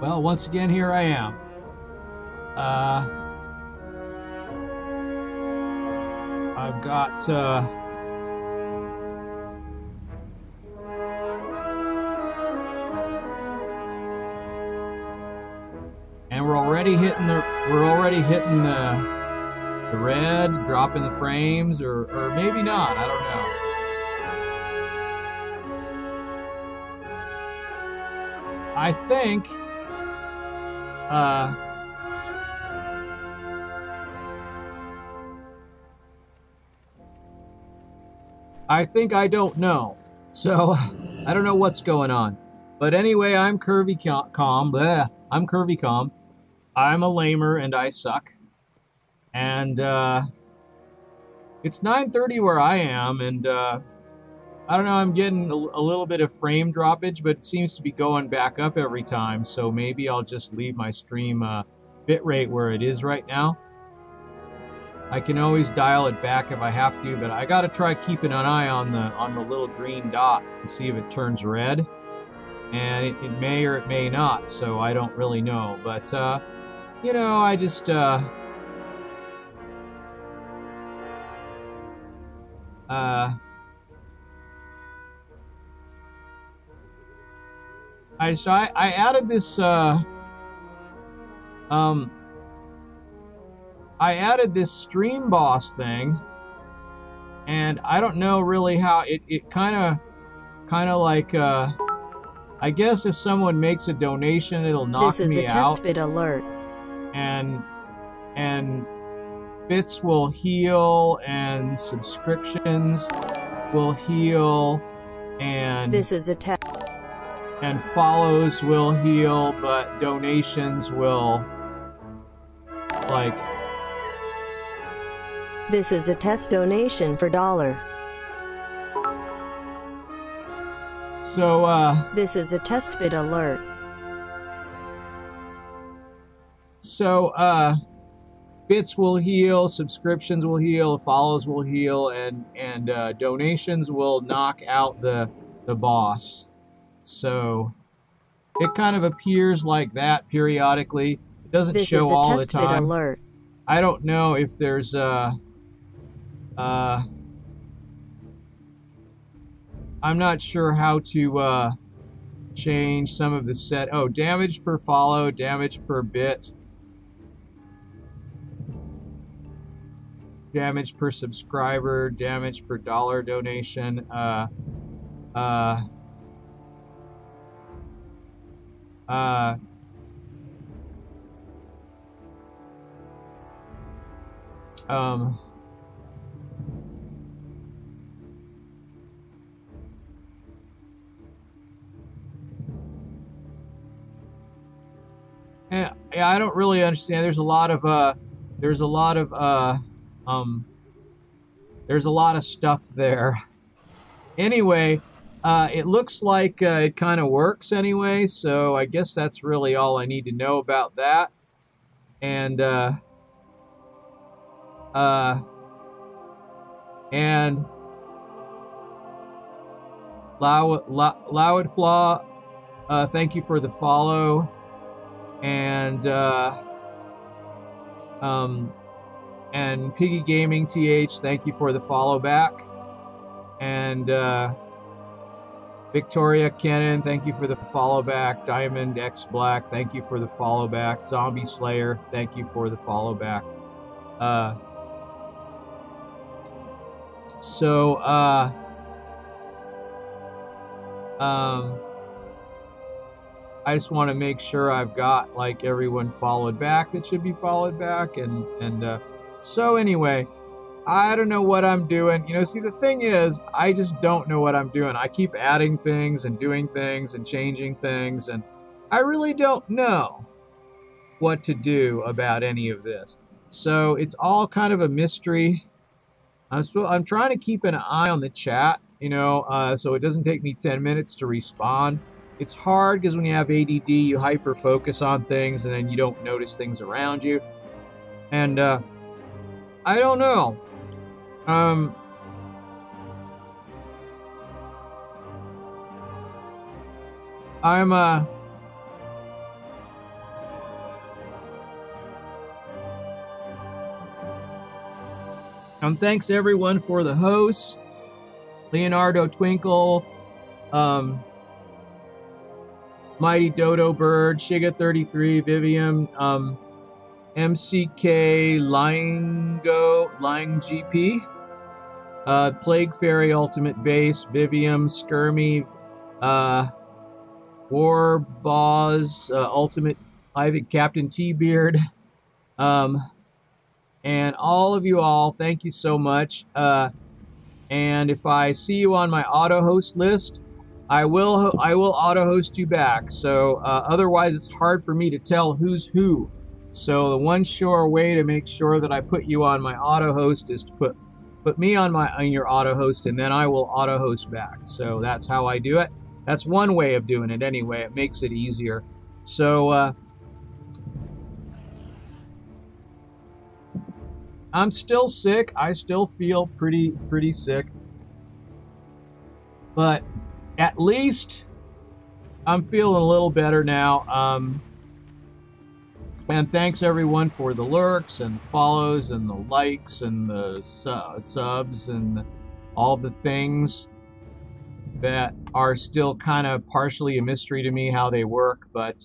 Well, once again, here I am. I've got, and we're already hitting the red, dropping the frames, or maybe not, I don't know. I think I don't know. So I don't know what's going on. But anyway, I'm curvycom. I'm curvycom. I'm a lamer and I suck. And it's 9:30 where I am, and I don't know, I'm getting a little bit of frame droppage, but it seems to be going back up every time, so maybe I'll just leave my stream bitrate where it is right now. I can always dial it back if I have to, but I gotta try keeping an eye on the little green dot and see if it turns red. And it may or it may not, so I don't really know. But, you know, I just... I added this I added this stream boss thing, and I don't know really how it kind of like I guess if someone makes a donation, it'll knock me out. This is a test bit alert. And bits will heal, and subscriptions will heal, and this is a test. And follows will heal, but donations will, like... This is a test donation for $1. So, This is a test bid alert. So, bits will heal, subscriptions will heal, follows will heal, and donations will knock out the boss. So it kind of appears like that periodically. It doesn't show all the time. Alert. I don't know if there's I'm not sure how to change some of the set. Oh, damage per follow, damage per bit, damage per subscriber, damage per dollar donation. Yeah, I don't really understand. There's a lot of stuff there. Anyway. It looks like it kind of works anyway, so I guess that's really all I need to know about that. And Loudflaw, thank you for the follow. And Piggy Gaming TH, thank you for the follow back. And Victoria Cannon, thank you for the follow back. Diamond X Black, thank you for the follow back. Zombie Slayer, thank you for the follow back. I just want to make sure I've got like everyone followed back that should be followed back, and so anyway. I don't know what I'm doing. You know, see, the thing is, I just don't know what I'm doing. I keep adding things and doing things and changing things, and I really don't know what to do about any of this. So it's all kind of a mystery. I'm trying to keep an eye on the chat, you know, so it doesn't take me 10 minutes to respond. It's hard because when you have ADD, you hyper-focus on things, and then you don't notice things around you. And I don't know. Thanks everyone for the hosts. Leonardo Twinkle, Mighty Dodo Bird, Shiga33, Vivian, MCK, Lying GP, Plague Fairy Ultimate Base, Vivian, Skirmy, War Boss, Ultimate Private Captain T-Beard, and all of you all, thank you so much. And if I see you on my auto-host list, I will auto-host you back. So otherwise, it's hard for me to tell who's who. So the one sure way to make sure that I put you on my auto-host is to put me on your auto-host, and then I will auto-host back. So that's how I do it. That's one way of doing it anyway. It makes it easier. So I'm still sick. I still feel pretty sick. But at least I'm feeling a little better now. And thanks everyone for the lurks and the follows and the likes and the subs and all the things that are still kind of partially a mystery to me how they work. But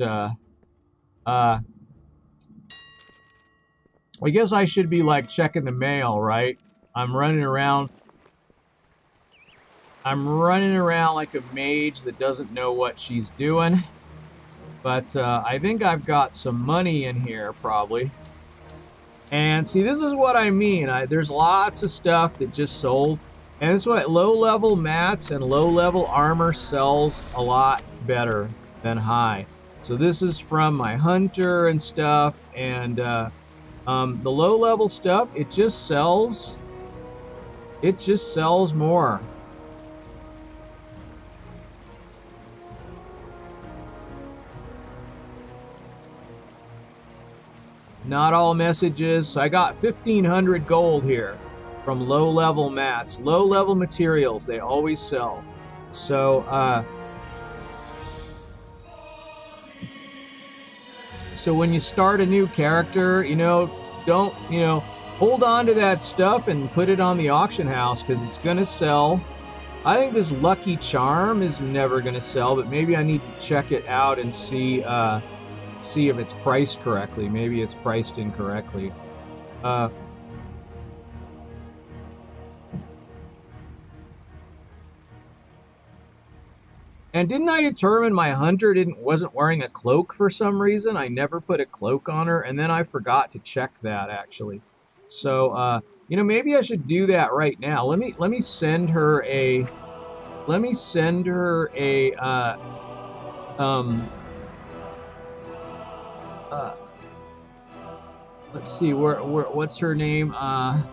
I guess I should be, like, checking the mail, right? I'm running around like a mage that doesn't know what she's doing. But I think I've got some money in here, probably. And see, this is what I mean. There's lots of stuff that just sold. And that's why low-level mats and low-level armor sells a lot better than high. So this is from my hunter and stuff, and the low-level stuff, it just sells more. Not all messages. So I got 1,500 gold here from low-level mats. Low-level materials, they always sell. So, so when you start a new character, you know, don't, you know, hold on to that stuff and put it on the auction house because it's going to sell. I think this Lucky Charm is never going to sell, but maybe I need to check it out and see see if it's priced correctly. Maybe it's priced incorrectly. And didn't I determine my hunter wasn't wearing a cloak for some reason? I never put a cloak on her, and then I forgot to check that actually. So you know, maybe I should do that right now. Let me send her a let's see where what's her name? Oh,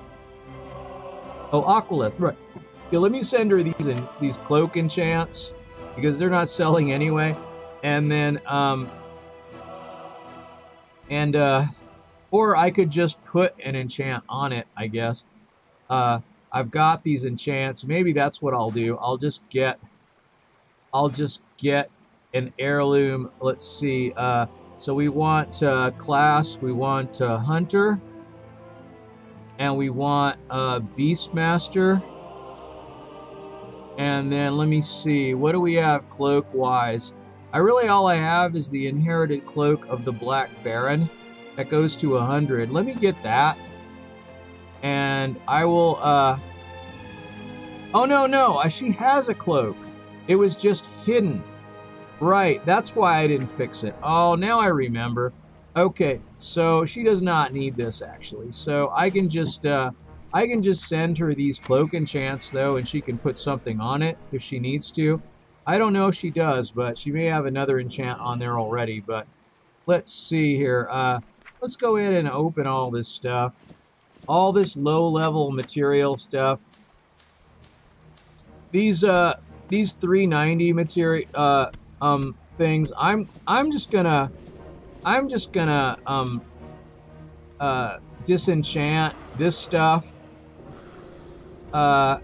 Aqualith, right? Yeah, let me send her these cloak enchants, because they're not selling anyway. And then, or I could just put an enchant on it, I guess. I've got these enchants. Maybe that's what I'll do. I'll just get an heirloom. Let's see. So we want class, we want hunter, and we want beastmaster. And then let me see, what do we have cloak-wise? All I have is the inherited cloak of the Black Baron. That goes to 100. Let me get that. And I will, oh, no, she has a cloak. It was just hidden. Right, that's why I didn't fix it. Oh, now I remember. Okay, so she does not need this, actually. So I can just send her these cloak enchants, though, and she can put something on it if she needs to. I don't know if she does, but she may have another enchant on there already. But let's see here. Let's go ahead and open all this stuff. All this low-level material stuff. These 390 material things. I'm just gonna disenchant this stuff. The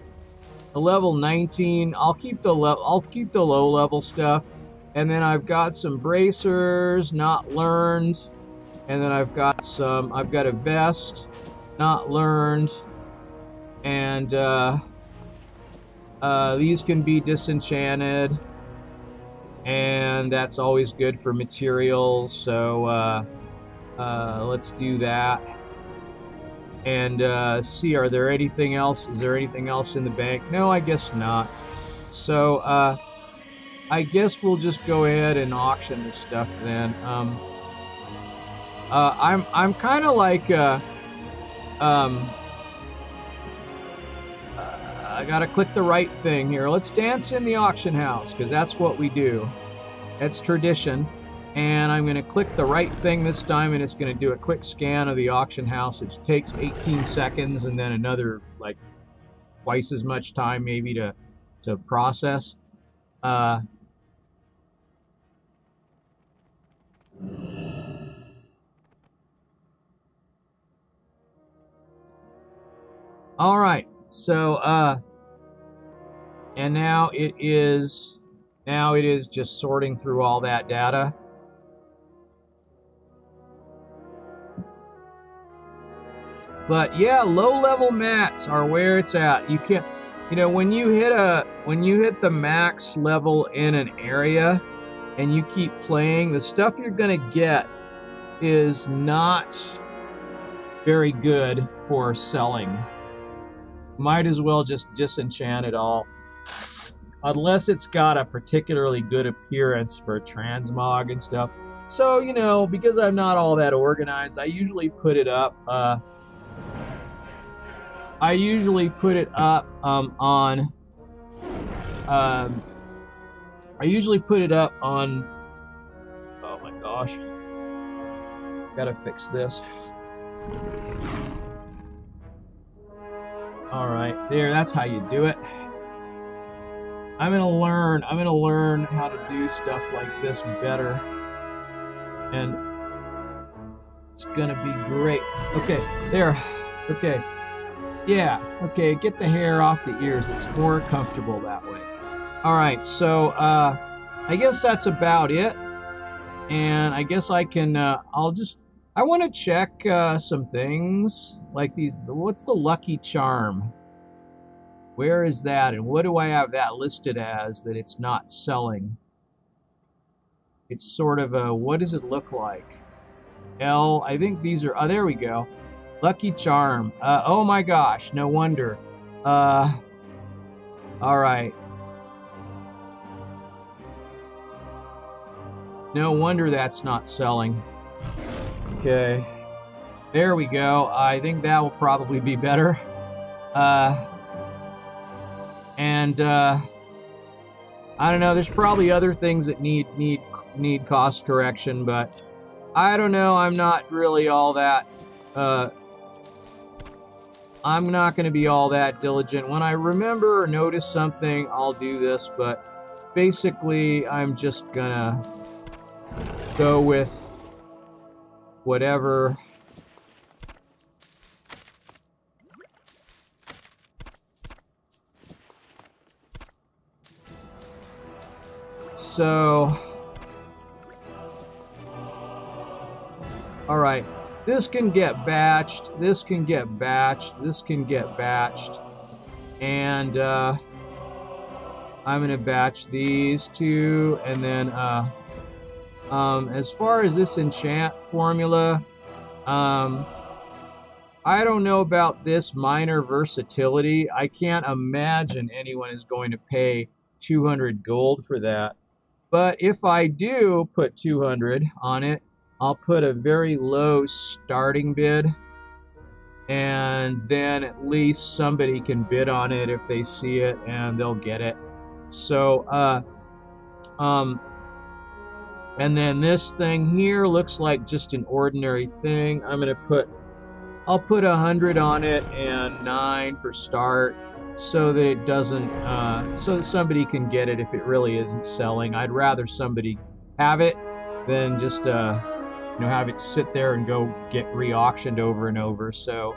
level 19. I'll keep the low level stuff, and then I've got some bracers not learned, and then I've got a vest not learned, and these can be disenchanted, and that's always good for materials, so let's do that. And see, are there anything else? Is there anything else in the bank? No, I guess not. So I guess we'll just go ahead and auction this stuff then. I'm kind of like I gotta click the right thing here. Let's dance in the auction house, because that's what we do. That's tradition. And I'm gonna click the right thing this time, and it's gonna do a quick scan of the auction house, which takes 18 seconds and then another like twice as much time maybe to process. All right, so and now it is just sorting through all that data. But yeah, low-level mats are where it's at. You can't, you know, when you hit the max level in an area and you keep playing, the stuff you're gonna get is not very good for selling. Might as well just disenchant it all. Unless it's got a particularly good appearance for transmog and stuff. So, you know, because I'm not all that organized, I usually put it up on oh my gosh. Gotta fix this. All right, there, that's how you do it. I'm gonna learn how to do stuff like this better, and it's gonna be great. Okay, there, okay, yeah, okay, get the hair off the ears. It's more comfortable that way. All right, so I guess that's about it, and I guess I can, I want to check some things, like these. What's the lucky charm? Where is that, and what do I have that listed as that it's not selling? It's sort of a, what does it look like? L, I think these are, oh, there we go. Lucky charm. Oh my gosh, no wonder. All right. No wonder that's not selling. Okay, there we go. I think that will probably be better. I don't know. There's probably other things that need cost correction, but I don't know. I'm not really all that. I'm not going to be all that diligent. When I remember or notice something, I'll do this. But basically, I'm just gonna go with whatever. So, all right, this can get batched, this can get batched, this can get batched, and I'm gonna batch these two, and then as far as this enchant formula, I don't know about this minor versatility. I can't imagine anyone is going to pay 200 gold for that. But if I do put 200 on it, I'll put a very low starting bid. And then at least somebody can bid on it if they see it, and they'll get it. So, and then this thing here looks like just an ordinary thing. I'll put 100 on it and 9 for start, so that it doesn't, so that somebody can get it if it really isn't selling. I'd rather somebody have it than just, you know, have it sit there and go get re-auctioned over and over. So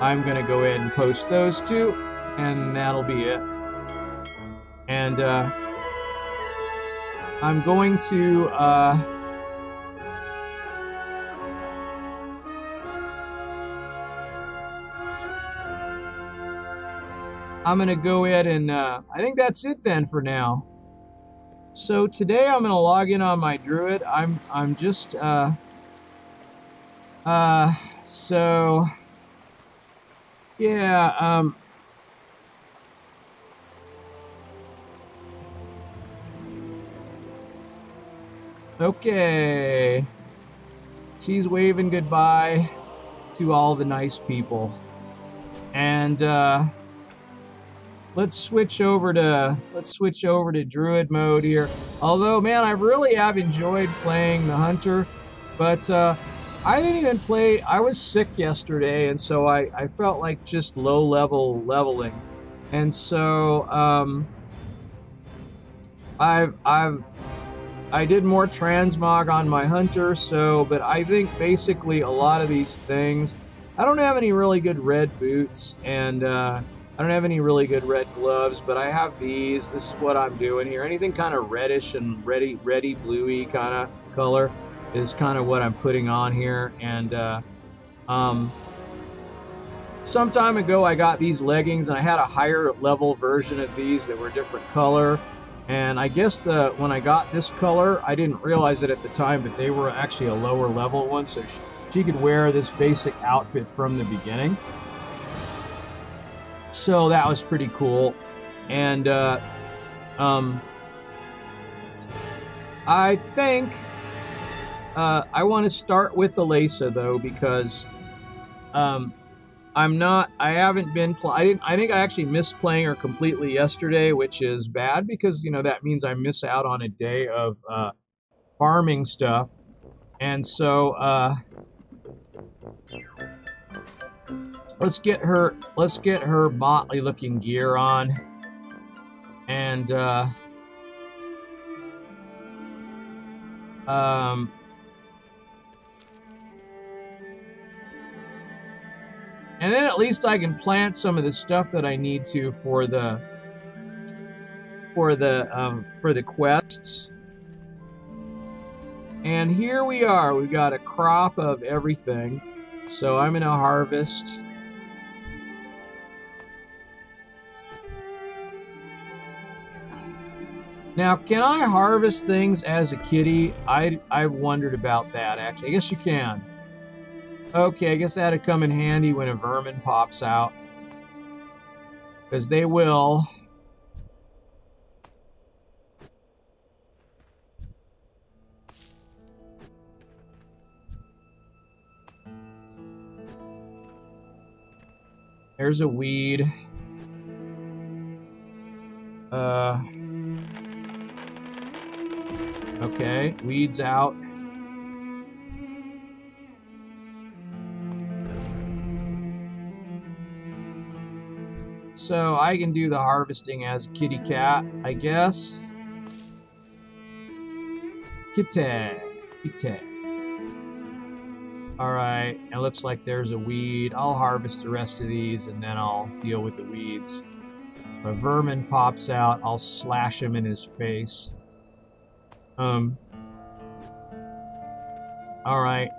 I'm gonna go ahead and post those two, and that'll be it. And, I'm going to, I'm going to go ahead and I think that's it then for now. So today I'm going to log in on my Druid. I'm just so yeah, okay. She's waving goodbye to all the nice people. And let's switch over to Druid mode here. Although, man, I really have enjoyed playing the Hunter, but I didn't even play. I was sick yesterday, and so I felt like just low-level leveling, and so I did more transmog on my Hunter. So, but I think basically a lot of these things. I don't have any really good red boots, and I don't have any really good red gloves, but I have these. This is what I'm doing here. Anything kind of reddish and reddy bluey kind of color is kind of what I'm putting on here. And some time ago, I got these leggings, and I had a higher level version of these that were a different color. And I guess when I got this color, I didn't realize it at the time, but they were actually a lower level one, so she could wear this basic outfit from the beginning. So that was pretty cool. And I think I want to start with the Lesa though, because I think I actually missed playing her completely yesterday, which is bad because, you know, that means I miss out on a day of farming stuff. And so let's get her motley looking gear on. And and then at least I can plant some of the stuff that I need to for the quests. And here we are. We've got a crop of everything. So I'm gonna harvest. Now, can I harvest things as a kitty? I wondered about that, actually. I guess you can. Okay, I guess that'd come in handy when a vermin pops out, because they will. There's a weed. Okay, weeds out. So I can do the harvesting as a kitty cat, I guess. Kitty, kitty. All right, it looks like there's a weed. I'll harvest the rest of these and then I'll deal with the weeds. If a vermin pops out, I'll slash him in his face. All right.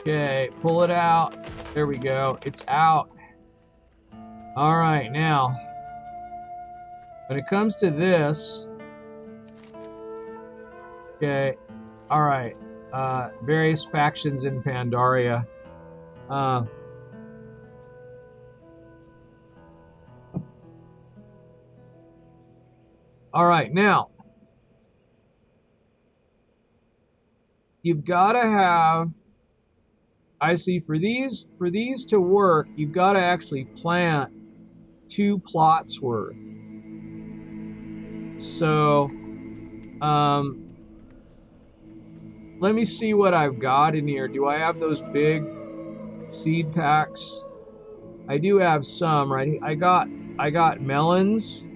Okay, pull it out. There we go. It's out. All right, now, when it comes to this, okay, all right, various factions in Pandaria. All right, now, you've got to have, I see, for these to work, you've got to actually plant 2 plots worth. So, let me see what I've got in here. Do I have those big seed packs? I do have some, right? I got melons.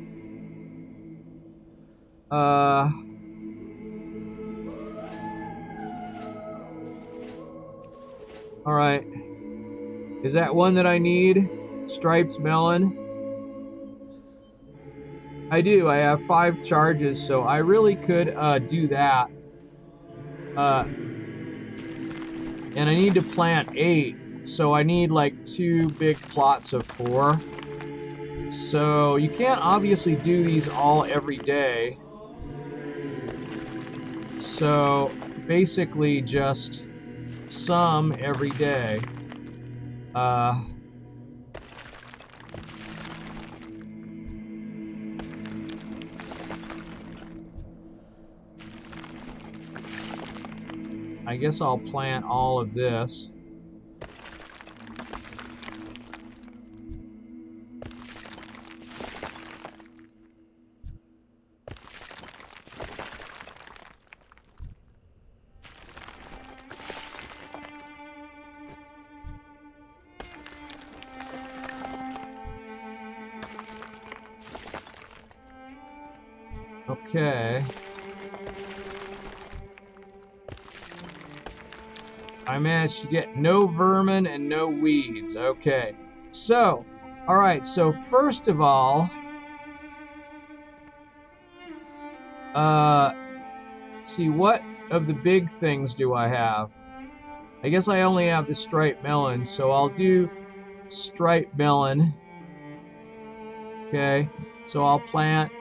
All right, is that one that I need? Striped melon. I do. I have 5 charges, so I really could do that. and I need to plant 8, so I need like 2 big plots of 4. So you can't obviously do these all every day. So basically just some every day. I guess I'll plant all of this. Okay. I managed to get no vermin and no weeds. Okay. So, alright, so first of all, see, what of the big things do I have? I guess I only have the striped melon, so I'll do striped melon. Okay, so I'll plant.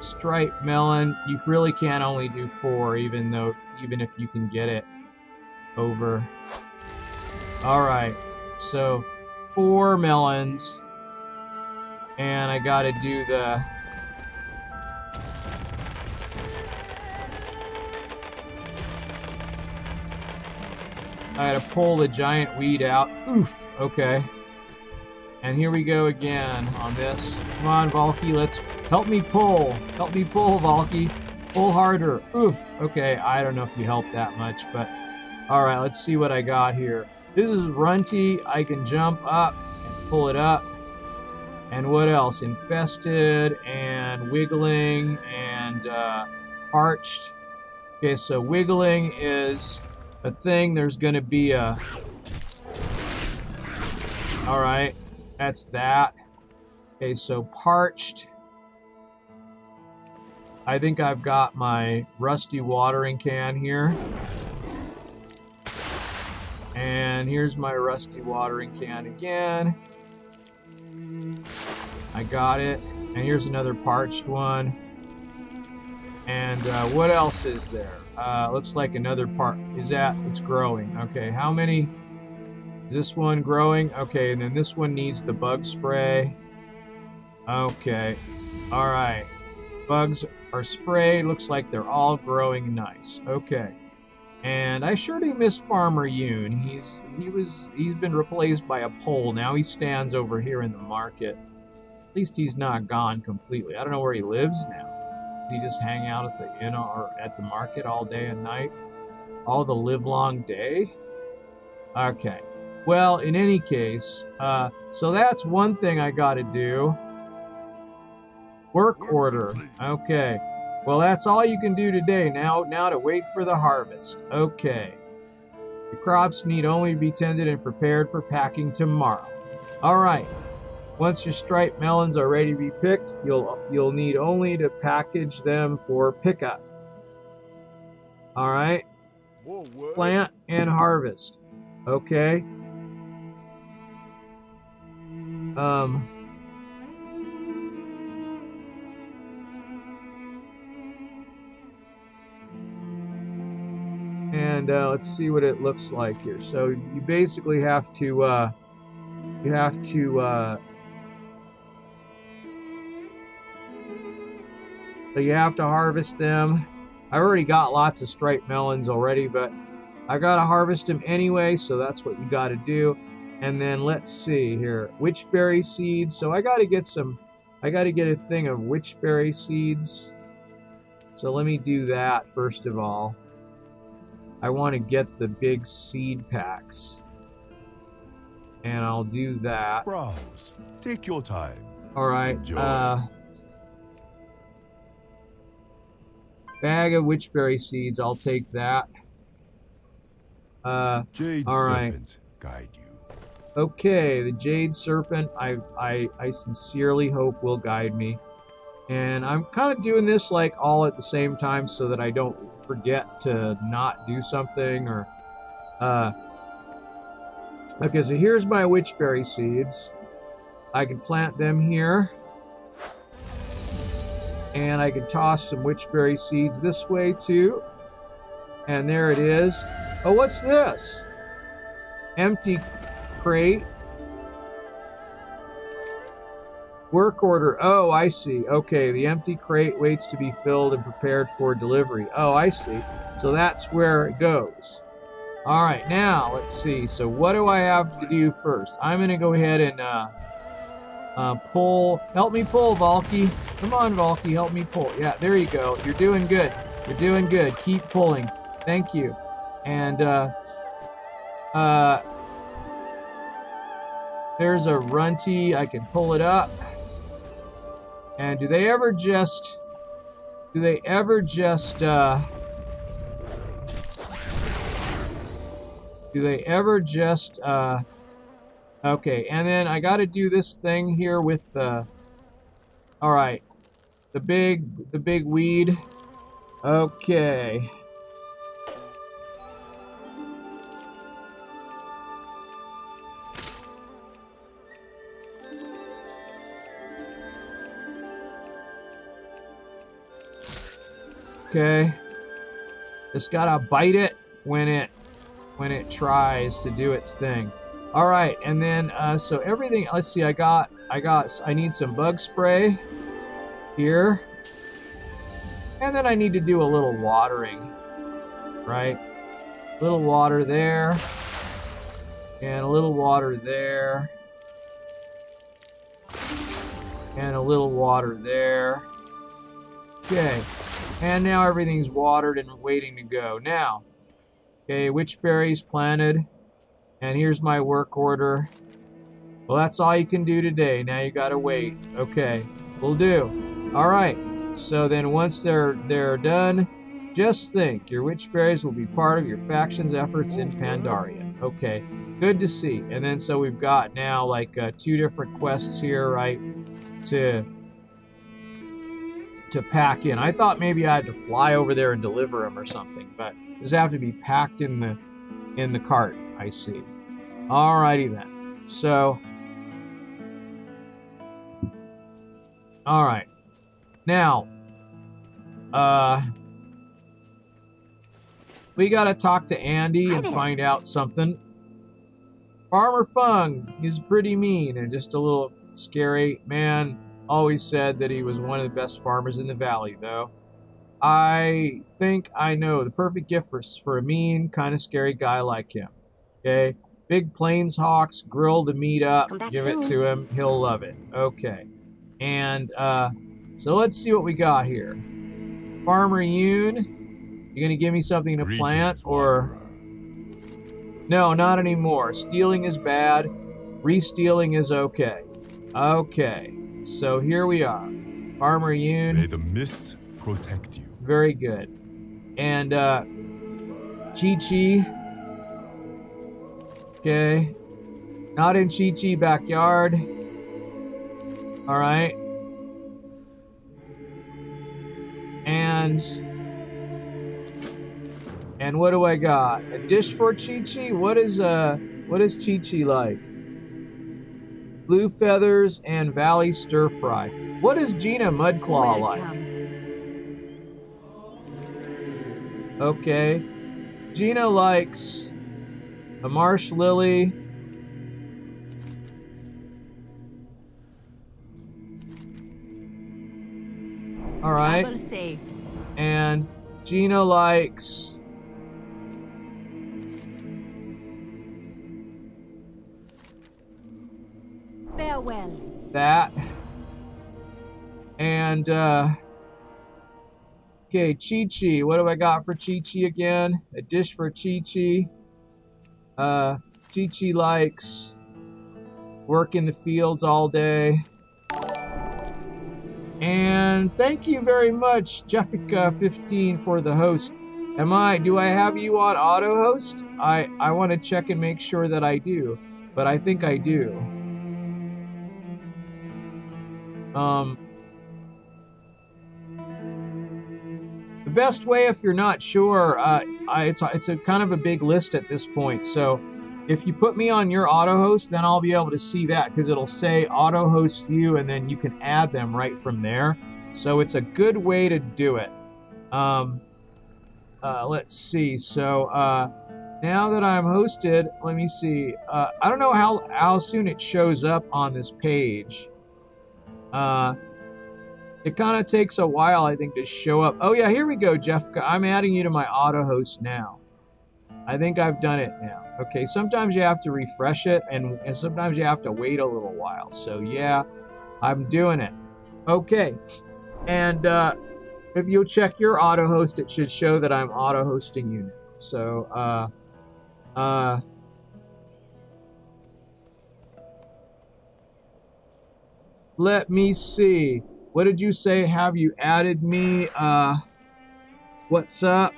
Striped melon, you really can only do 4, even if you can get it over. Alright, so 4 melons, and I gotta do the pull the giant weed out. Oof, okay. And here we go again on this. Come on, Valky, let's help me pull. Help me pull, Valky. Pull harder. Oof. Okay, I don't know if you helped that much, but all right, let's see what I got here. This is Runty. I can jump up and pull it up. And what else? Infested and wiggling and parched. Okay, so wiggling is a thing. There's going to be a... All right. That's that. Okay, so parched. I think I've got my rusty watering can here. And here's my rusty watering can again. I got it. And here's another parched one. And what else is there? Looks like another part. Is that? It's growing. Okay, how many... this one growing? Okay, and then this one needs the bug spray. Okay. Alright. Bugs are sprayed. Looks like they're all growing nice. Okay. And I sure do miss Farmer Yoon. He's been replaced by a pole. Now he stands over here in the market. At least he's not gone completely. I don't know where he lives now. Does he just hang out at the inn or at the market all day and night? All the livelong day? Okay. Well, in any case, so that's one thing I gotta do. Work order. Okay. Well, that's all you can do today. Now to wait for the harvest. Okay. The crops need only be tended and prepared for packing tomorrow. All right. Once your striped melons are ready to be picked, you'll need only to package them for pickup. All right. Plant and harvest. Okay. And let's see what it looks like here. So you basically have to, so you have to harvest them. I already got lots of striped melons already, but I gotta harvest them anyway, so that's what you gotta do. And then let's see here, witchberry seeds. So I gotta get a thing of witchberry seeds. So let me do that first of all. I want to get the big seed packs, and I'll do that. Browse. Take your time. All right. Enjoy. Bag of witchberry seeds. I'll take that. Jade all right. Serpent guide you. Okay, the Jade Serpent, I sincerely hope will guide me. And I'm kind of doing this like all at the same time so that I don't forget to not do something or... Okay, so here's my witchberry seeds. I can plant them here. And I can toss some witchberry seeds this way too. And there it is. Oh, what's this? Empty crate. Work order. Oh, I see. Okay, the empty crate waits to be filled and prepared for delivery. Oh, I see. So that's where it goes. All right, now let's see. So what do I have to do first? I'm going to go ahead and pull. Help me pull, Valky. Come on, Valky, help me pull. Yeah, there you go. You're doing good. You're doing good. Keep pulling. Thank you. And there's a runty. I can pull it up. And do they ever just... Do they ever just... Okay, and then I gotta do this thing here with alright. The big weed. Okay. Okay. Just gotta bite it when it tries to do its thing. All right, and then so everything. Let's see. I need some bug spray here, and then I need to do a little watering, right? A little water there, and a little water there, and a little water there. Okay, and now everything's watered and waiting to go. Now. Okay, witchberries planted, and here's my work order. Well, that's all you can do today. Now you gotta wait. Okay, will do. All right. So then, once they're done, just think your witchberries will be part of your faction's efforts in Pandaria. Okay, good to see. And then so we've got now like 2 different quests here, right? To pack in. I thought maybe I had to fly over there and deliver them or something, but does have to be packed in the cart. I see. Alrighty then. So, all right. Now, we gotta talk to Andy and find out something. Farmer Fung is pretty mean and just a little scary man. Always said that he was one of the best farmers in the valley, though. I think I know the perfect gift for a mean, kind of scary guy like him. Okay? Big Plains Hawks, grill the meat up, give it to him, he'll love it. Okay. And, so let's see what we got here. Farmer Yoon, you gonna give me something to plant, or... No, not anymore. Stealing is bad. Re-stealing is okay. Okay. So here we are. Farmer Yoon. May the mists protect you. Very good. And Chi-Chi. Okay. Not in Chi-Chi backyard. Alright. And what do I got? A dish for Chi-Chi? What is Chi-Chi like? Blue feathers and valley stir fry. What is Gina Mudclaw like? Okay. Gina likes a marsh lily. All right. And Gina likes. Farewell. That. And, okay, Chi-Chi. What do I got for Chi-Chi again? A dish for Chi-Chi. Chi-Chi likes work in the fields all day. And thank you very much, Jeffica15, for the host. Do I have you on auto host? I want to check and make sure that I do, but I think I do. best way, if you're not sure, it's a kind of a big list at this point. So if you put me on your auto host, then I'll be able to see that because it'll say auto host you, and then you can add them right from there. So it's a good way to do it. Let's see. So now that I'm hosted, let me see. I don't know how soon it shows up on this page. It kind of takes a while, I think, to show up. Oh, yeah, here we go, Jeffka. I'm adding you to my auto host now. I think I've done it now. Okay, sometimes you have to refresh it, and sometimes you have to wait a little while. So, yeah, I'm doing it. Okay, and if you'll check your auto host, it should show that I'm auto hosting you now. So, let me see. What did you say? Have you added me? What's up?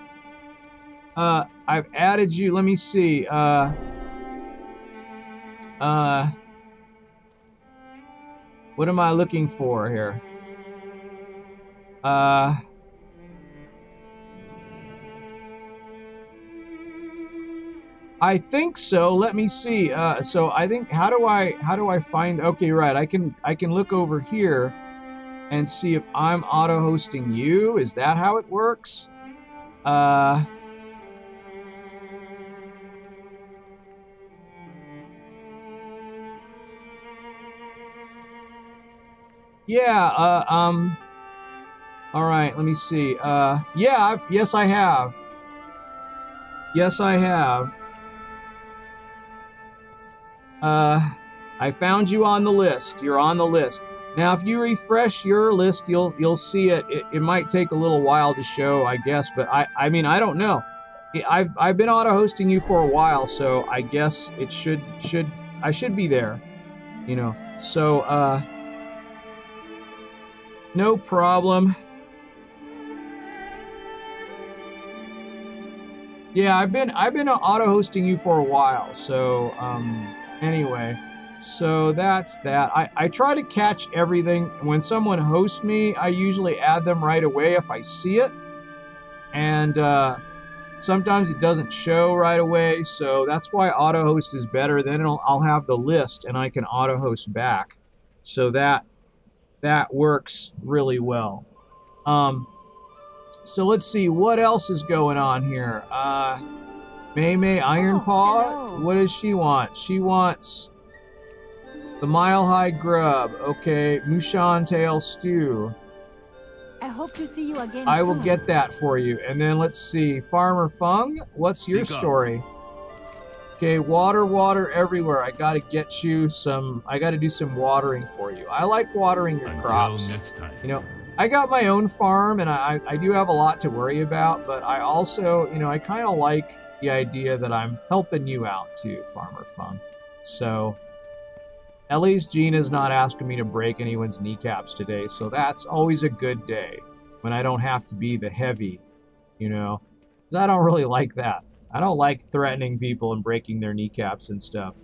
I've added you. Let me see. What am I looking for here? I think so. Let me see. So I think, how do I find? Okay, right. I can look over here and see if I'm auto-hosting you. Is that how it works? Yeah, all right, let me see. Yeah, yes, I have. Yes, I have. I found you on the list. You're on the list. Now, if you refresh your list, you'll see it. It might take a little while to show, I guess, but I mean, I don't know. I've been auto-hosting you for a while, so I guess it should be there, you know. So, no problem. Yeah, I've been auto-hosting you for a while, so anyway. So that's that. I try to catch everything. When someone hosts me, I usually add them right away if I see it. And sometimes it doesn't show right away, so that's why auto-host is better. Then I'll have the list and I can auto-host back. So that works really well. So let's see, what else is going on here? Maymay Ironpaw, what does she want? She wants the Mile High Grub. Okay, Mushan Tail Stew. I hope to see you again I soon. Will get that for you. And then let's see, Farmer Fung, what's your story? Okay, water everywhere. I gotta get you some. I gotta do some watering for you. I like watering your crops. Next time. You know, I got my own farm, and I do have a lot to worry about. But I also, you know, I kind of like the idea that I'm helping you out too, Farmer Fung. So, at least Gina's not asking me to break anyone's kneecaps today. So that's always a good day when I don't have to be the heavy, you know, because I don't really like that. I don't like threatening people and breaking their kneecaps and stuff.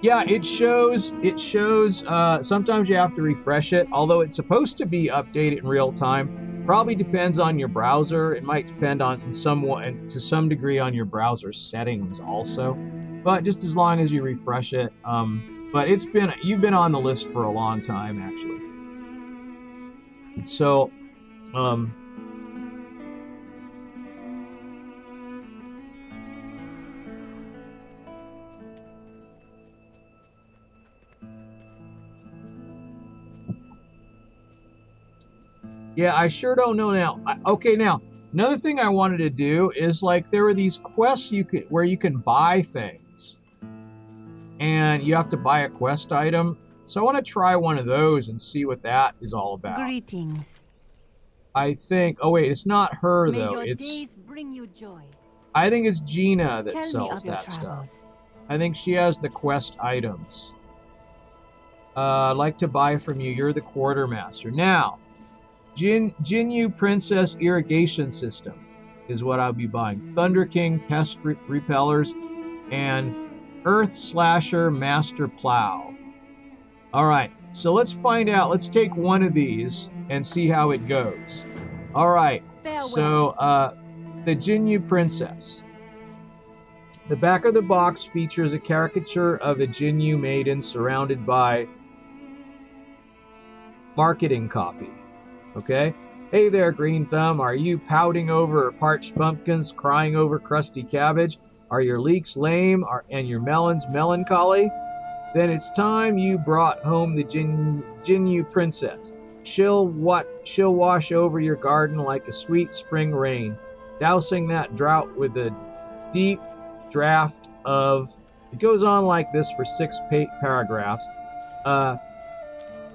Yeah, it shows, sometimes you have to refresh it, although it's supposed to be updated in real time. Probably depends on your browser. It might depend on, to some degree, on your browser settings also. But just as long as you refresh it, but you've been on the list for a long time, actually. So, yeah, I sure don't know now. Okay, now, another thing I wanted to do is, like, there were these quests where you can buy things. And you have to buy a quest item. So I want to try one of those and see what that is all about. Greetings. I think... oh, wait, it's not her, though. May your days bring you joy. I think it's Gina that sells that stuff. I think she has the quest items. I'd like to buy from you. You're the quartermaster. Now... Jinyu Princess Irrigation System is what I'll be buying. Thunder King Pest Repellers and Earth Slasher Master Plow. All right, So let's find out. Let's take one of these and see how it goes. All right. Farewell. So the Jinyu Princess. The back of the box features a caricature of a Jinyu maiden surrounded by marketing copy. Okay. Hey there, Green Thumb. Are you pouting over parched pumpkins, crying over crusty cabbage? Are your leeks lame and your melons melancholy? Then it's time you brought home the Jinyu Princess. She'll wash over your garden like a sweet spring rain, dousing that drought with a deep draft of... It goes on like this for 6 paragraphs.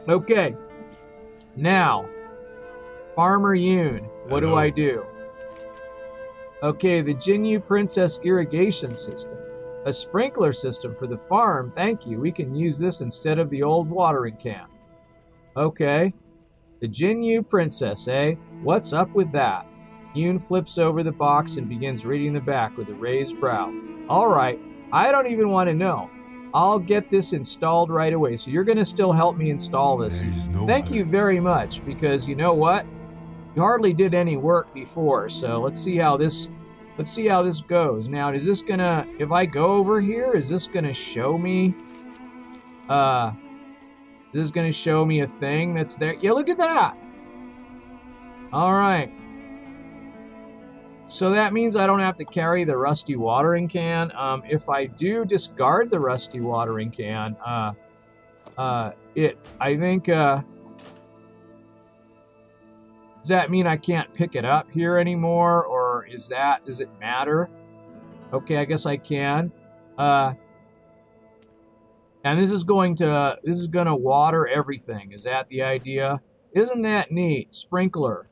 Okay. Now, Farmer Yoon, what do I do? Okay, the Jinyu Princess irrigation system. A sprinkler system for the farm, thank you. We can use this instead of the old watering can. Okay. The Jinyu Princess, eh? What's up with that? Yoon flips over the box and begins reading the back with a raised brow. All right. I don't even want to know. I'll get this installed right away. So you're going to still help me install this. Thank you very much, because you know what? You hardly did any work before, so let's see how this... Let's see how this goes. Now, is this gonna... If I go over here, is this gonna show me... is this gonna show me a thing that's there? Yeah, look at that! Alright. So that means I don't have to carry the rusty watering can. If I do discard the rusty watering can, I think, does that mean I can't pick it up here anymore, or is that, does it matter? Okay, I guess I can. And this is going to water everything. Is that the idea? Isn't that neat? Sprinkler.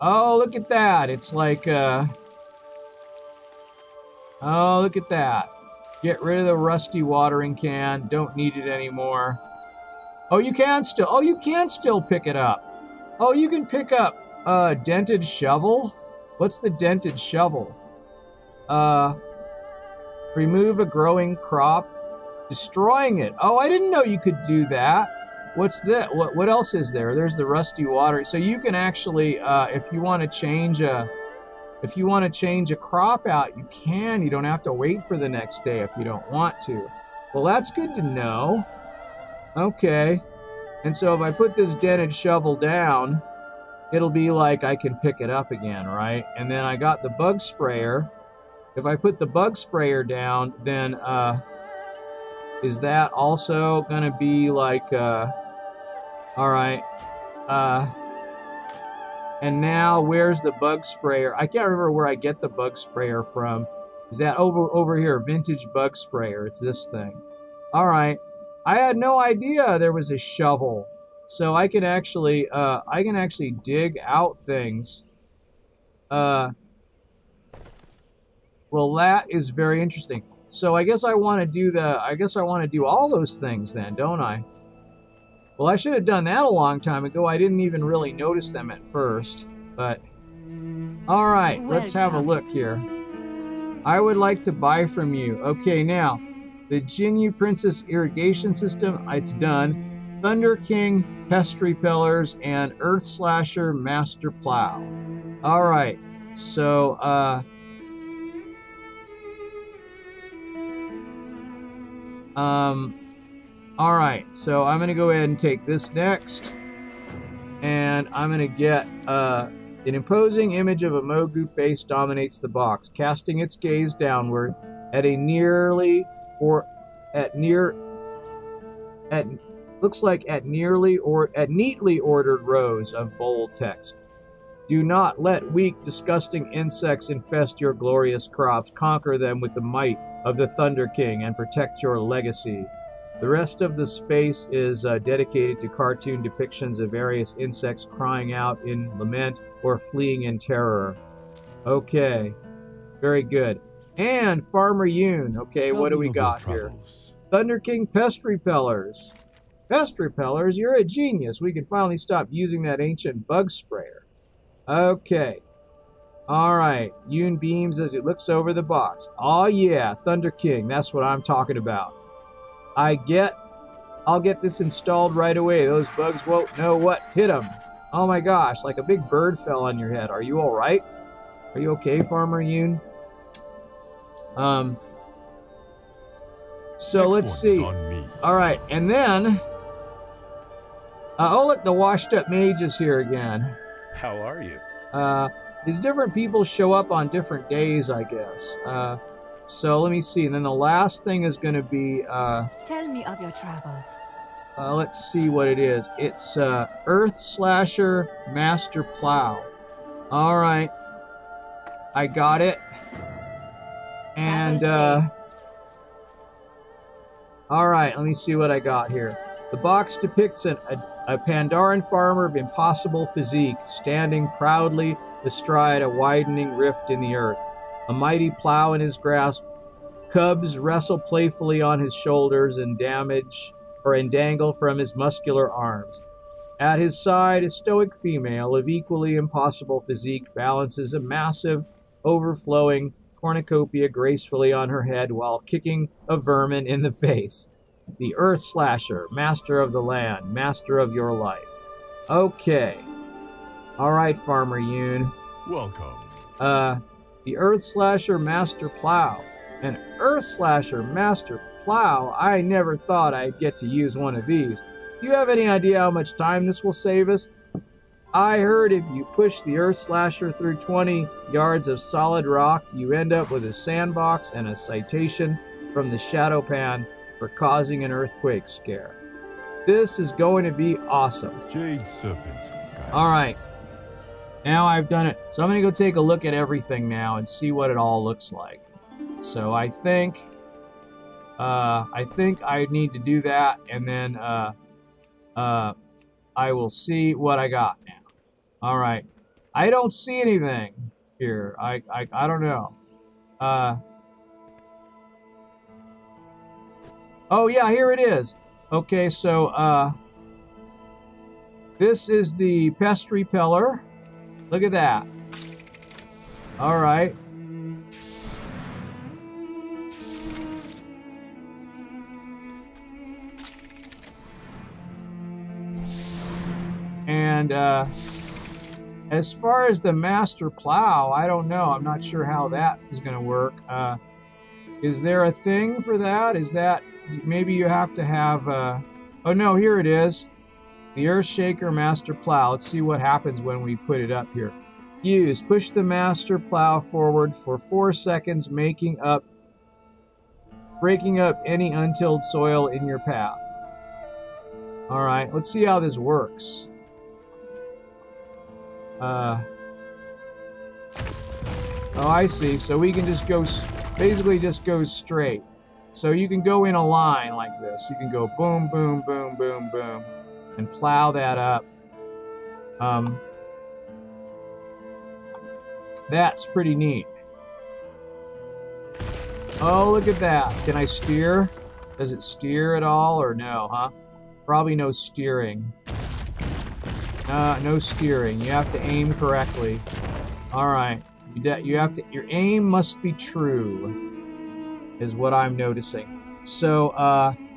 Oh, look at that. It's like, oh, look at that. Get rid of the rusty watering can. Don't need it anymore. Oh, you can still pick it up. Oh, you can pick up a dented shovel. What's the dented shovel? Remove a growing crop, destroying it. Oh, I didn't know you could do that. What's that? What else is there? There's the rusty water. So you can actually, if you want to change a crop out, you can. You don't have to wait for the next day if you don't want to. Well, that's good to know. Okay, and so if I put this dented shovel down, it'll be like I can pick it up again, right? And then I got the bug sprayer. If I put the bug sprayer down, then is that also going to be like, all right, and now where's the bug sprayer? I can't remember where I get the bug sprayer from. Is that over here, vintage bug sprayer? It's this thing. All right. I had no idea there was a shovel, so I can actually dig out things. Well, that is very interesting. So I guess I want to do all those things then, don't I? Well, I should have done that a long time ago. I didn't even really notice them at first. But all right, let's have a look here. I would like to buy from you. Okay, now. The Jinyu Princess irrigation system, it's done. Thunder King, pest repellers, and Earth Slasher Master Plow. All right, so all right, so I'm gonna go ahead and take this next, and I'm gonna get an imposing image of a Mogu face dominates the box, casting its gaze downward at a nearly or at near, at looks like at nearly or at neatly ordered rows of bold text. Do not let weak, disgusting insects infest your glorious crops. Conquer them with the might of the Thunder King and protect your legacy. The rest of the space is dedicated to cartoon depictions of various insects crying out in lament or fleeing in terror. Okay, very good. And Farmer Yoon. Okay, what do we got here? Thunder King pest repellers. Pest repellers? You're a genius. We can finally stop using that ancient bug sprayer. Okay. All right. Yoon beams as he looks over the box. Oh, yeah. Thunder King. That's what I'm talking about. I get I'll get this installed right away. Those bugs won't know what hit them. Oh my gosh, like a big bird fell on your head. Are you all right? Are you okay, Farmer Yoon? So let's see. All right, and then... oh, look, the washed-up mage is here again. How are you? These different people show up on different days, I guess. So let me see. And then the last thing is going to be... Tell me of your travels. Let's see what it is. It's Earth Slasher Master Plow. All right. I got it. And... all right, let me see what I got here. The box depicts a Pandaren farmer of impossible physique, standing proudly astride a widening rift in the earth. A mighty plow in his grasp, cubs wrestle playfully on his shoulders and dangle from his muscular arms. At his side, a stoic female of equally impossible physique balances a massive, overflowing cornucopia gracefully on her head while kicking a vermin in the face. The Earth Slasher, master of the land, master of your life. Okay. All right, Farmer Yoon. Welcome. The Earth Slasher Master Plow. An Earth Slasher Master Plow? I never thought I'd get to use one of these. Do you have any idea how much time this will save us? I heard if you push the Earth Slasher through 20 yards of solid rock, you end up with a sandbox and a citation from the Shadow Pan for causing an earthquake scare. This is going to be awesome. Jade Serpent. All right. Now I've done it. So I'm going to go take a look at everything now and see what it all looks like. So I think I need to do that, and then I will see what I got now. All right. I don't see anything here. I don't know. Oh, yeah, here it is. Okay, so this is the pest repeller. Look at that. All right. And as far as the master plow, I don't know. I'm not sure how that is going to work. Is there a thing for that? Is that... Maybe you have to have... oh, no, here it is. The Earthshaker Master Plow. Let's see what happens when we put it up here. Use. Push the Master Plow forward for 4 seconds, breaking up any untilled soil in your path. All right. Let's see how this works. Oh, I see. So we can just go... Basically just go straight. So you can go in a line like this. You can go boom, boom, boom, boom, boom, and plow that up. That's pretty neat. Oh, look at that. Can I steer? Does it steer at all or no, huh? Probably no steering. No steering. You have to aim correctly. All right. You have to. Your aim must be true, is what I'm noticing. So,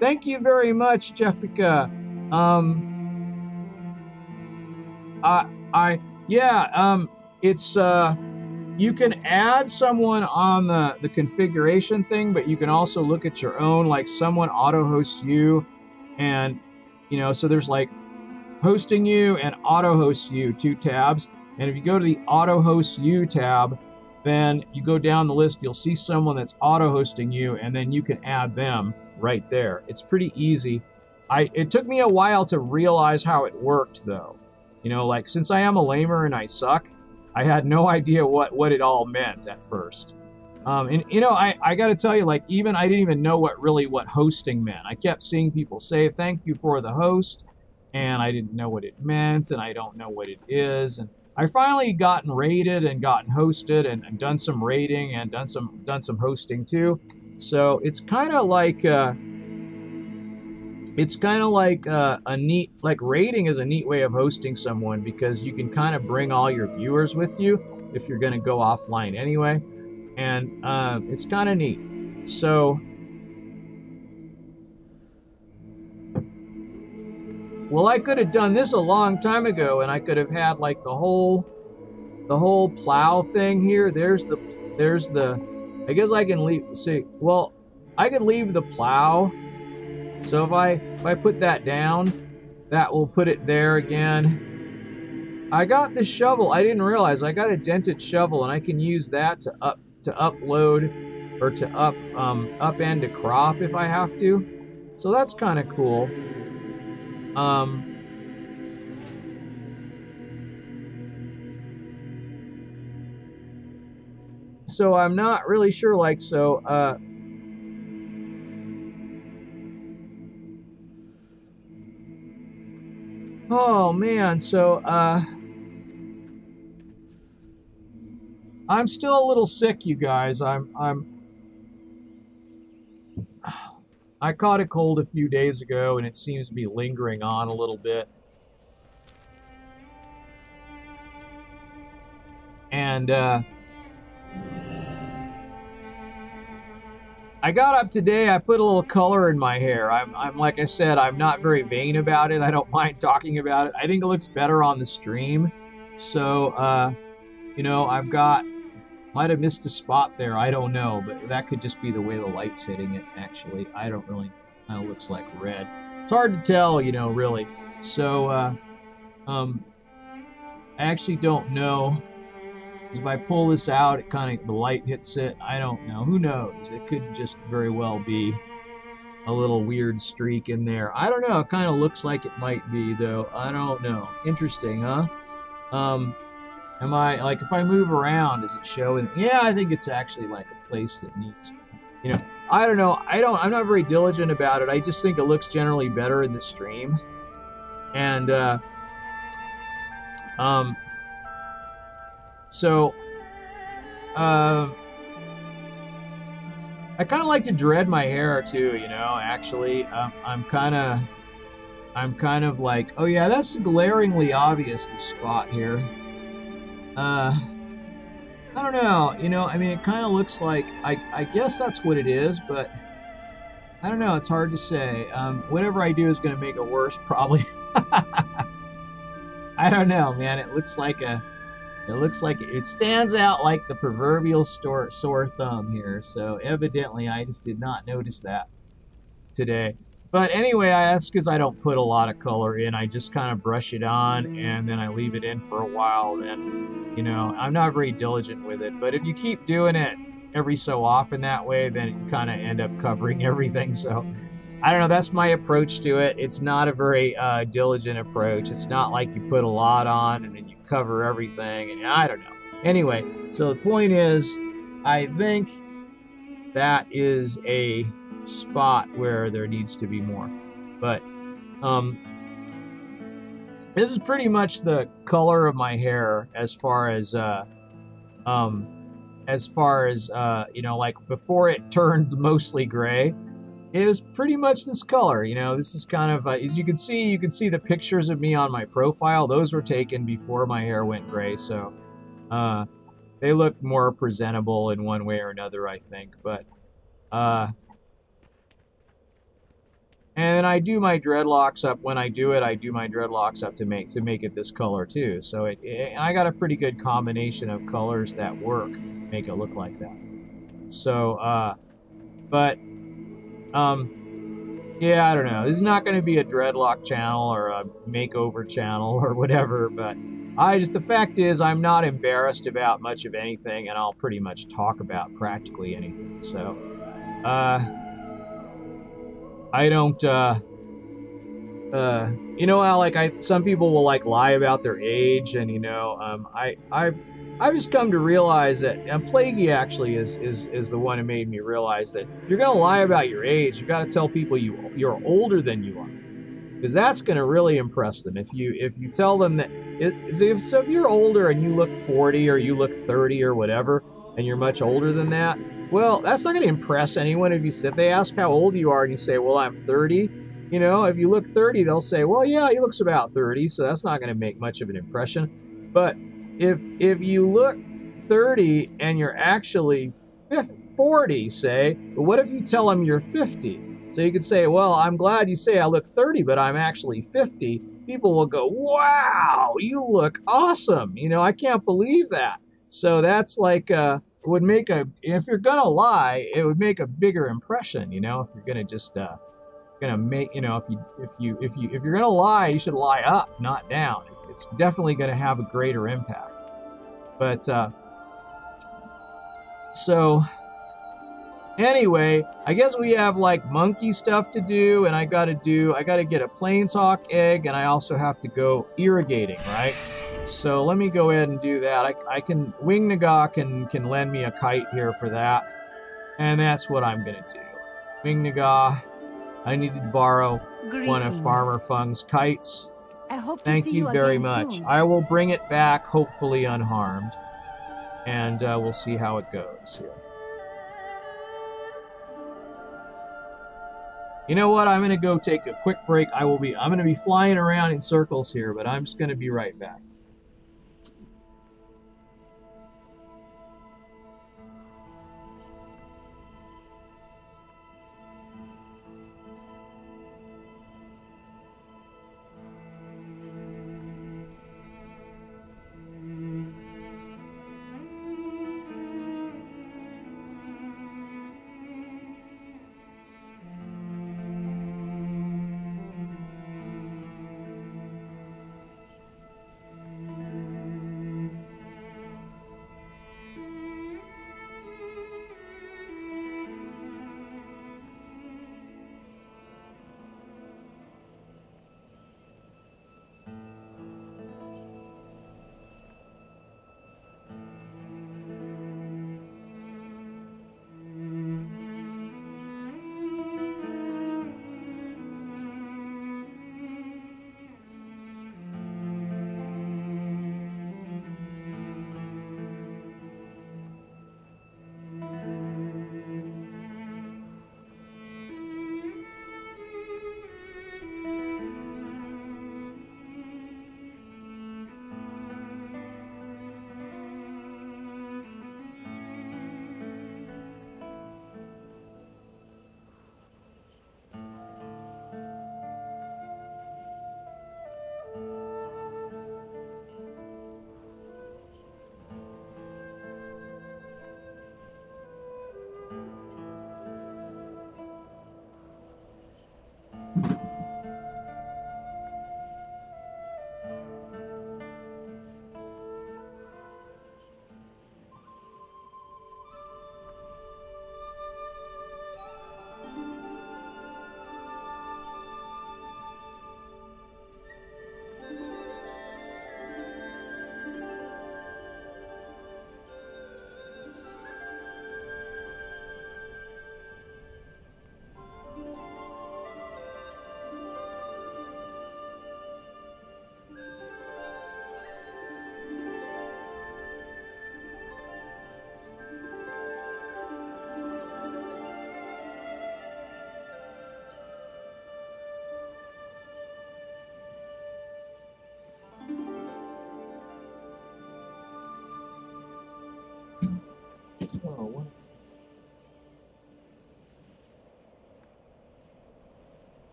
thank you very much, Jessica. It's, you can add someone on the configuration thing, but you can also look at your own, like someone auto-hosts you, and, you know, so there's like hosting you and auto-hosts you, 2 tabs. And if you go to the auto-hosts you tab, then you go down the list, you'll see someone that's auto-hosting you, and then you can add them right there. It's pretty easy. It took me a while to realize how it worked, though. You know, like, since I am a lamer and I suck, I had no idea what it all meant at first. And, you know, I got to tell you, like, I didn't even know what hosting meant. I kept seeing people say, thank you for the host, and I didn't know what it meant, and I don't know what it is, and I finally gotten raided and gotten hosted and done some raiding and done some hosting too. So it's kind of like a neat, like, raiding is a neat way of hosting someone, because you can kind of bring all your viewers with you if you're going to go offline anyway, and it's kind of neat. So Well, I could have done this a long time ago, and I could have had like the whole plow thing here. There's the. I guess I can leave. See, well, I can leave the plow. So if I put that down, that will put it there again. I got the shovel. I didn't realize I got a dented shovel, and I can use that to upend a crop if I have to. So that's kind of cool. So I'm not really sure, like, so, oh, man, so, I'm still a little sick, you guys. I caught a cold a few days ago, and it seems to be lingering on a little bit. And, I got up today, I put a little color in my hair. I'm like I said, I'm not very vain about it. I don't mind talking about it. I think it looks better on the stream. So, you know, might have missed a spot there, I don't know. But that could just be the way the light's hitting it, actually. I don't really know. Kind of looks like red. It's hard to tell, you know, really. So, I actually don't know. If I pull this out, it kind of, the light hits it. I don't know. Who knows? It could just very well be a little weird streak in there. I don't know. It kind of looks like it might be, though. I don't know. Interesting, huh? Am I, like, if I move around, is it showing? Yeah, I think it's actually like a place that needs, you know. I don't know. I'm not very diligent about it. I just think it looks generally better in the stream. And, so, I kind of like to dread my hair too, you know, actually. I'm kind of like, oh yeah, that's glaringly obvious, this spot here. I don't know, you know, I mean, it kind of looks like, I guess that's what it is, but I don't know, it's hard to say. Whatever I do is going to make it worse, probably. I don't know, man, it looks like a, it looks like it stands out like the proverbial sore thumb here. So evidently, I just did not notice that today. But anyway, that's because I don't put a lot of color in. I just kind of brush it on, and then I leave it in for a while. And, you know, I'm not very diligent with it. But if you keep doing it every so often that way, then you kind of end up covering everything. So I don't know. That's my approach to it. It's not a very diligent approach. It's not like you put a lot on, and then you cover everything, and I don't know. Anyway, so the point is, I think that is a spot where there needs to be more. But this is pretty much the color of my hair as far as you know, like before it turned mostly gray. It was pretty much this color, you know. This is kind of, as you can see the pictures of me on my profile. Those were taken before my hair went gray, so they look more presentable in one way or another, I think. But, and I do my dreadlocks up. When I do it, I do my dreadlocks up to make it this color too. So I got a pretty good combination of colors that work, make it look like that. So, but. Yeah, I don't know. This is not going to be a dreadlock channel or a makeover channel or whatever, but the fact is I'm not embarrassed about much of anything, and I'll pretty much talk about practically anything. So, I don't, you know how, like, some people will, like, lie about their age, and, you know, I've just come to realize that, and Plaguey actually is the one who made me realize that if you're going to lie about your age, you've got to tell people you're older than you are, because that's going to really impress them. If you tell them that, so if you're older and you look 40 or you look 30 or whatever, and you're much older than that, well, that's not going to impress anyone. If they ask how old you are and you say, well, I'm 30, you know, if you look 30, they'll say, well, yeah, he looks about 30, so that's not going to make much of an impression. But if you look 30 and you're actually 40, say, but what if you tell them you're 50? So you could say, well, I'm glad you say I look 30, but I'm actually 50. People will go, wow, you look awesome. You know, I can't believe that. So that's like, would make a, if you're going to lie, it would make a bigger impression, you know, if you're going to just, going to make, you know, if you're going to lie, you should lie up, not down. It's definitely going to have a greater impact. But, so anyway, I guess we have like monkey stuff to do, and I got to get a planeswalk egg, and I also have to go irrigating, right? So let me go ahead and do that. I can, Wing Naga can lend me a kite here for that. And that's what I'm going to do. Wing Naga, I need to borrow one of Farmer Fung's kites. I hope Thank to see you very much. Soon. I will bring it back, hopefully unharmed. And we'll see how it goes here. You know what? I'm going to go take a quick break. I'm going to be flying around in circles here, but I'm just going to be right back.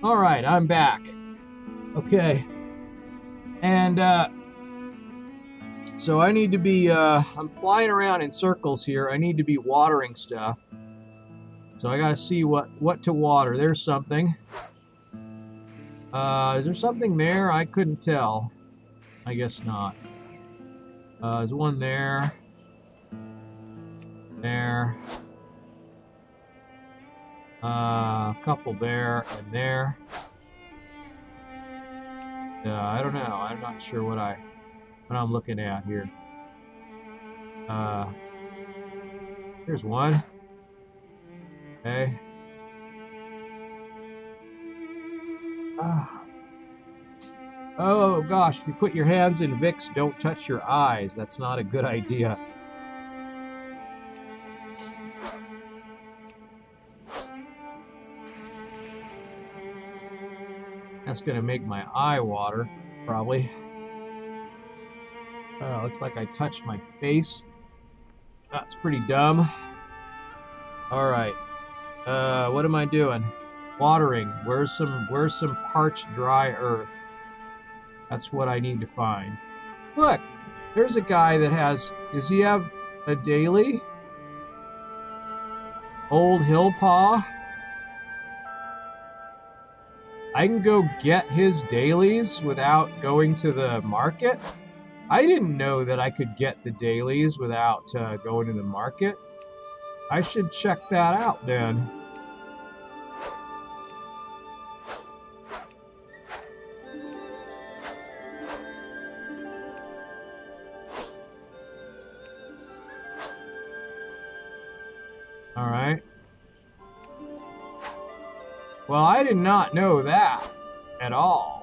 All right, I'm back. Okay. And so I need to be, I'm flying around in circles here. I need to be watering stuff. So I got to see what to water. There's something. Is there something there? I couldn't tell. I guess not. There's one there. There. A couple there and there. I don't know. I'm not sure what I'm looking at here. Here's one. Okay. Oh gosh, if you put your hands in Vicks, don't touch your eyes. That's not a good idea. That's gonna make my eye water, probably. Oh, looks like I touched my face. That's pretty dumb. Alright. What am I doing? Watering. Where's some parched dry earth? That's what I need to find. Look, there's a guy that has... Does he have a daily? Old Hillpaw? I can go get his dailies without going to the market? I didn't know that I could get the dailies without going to the market. I should check that out then. Alright. Well, I did not know that at all.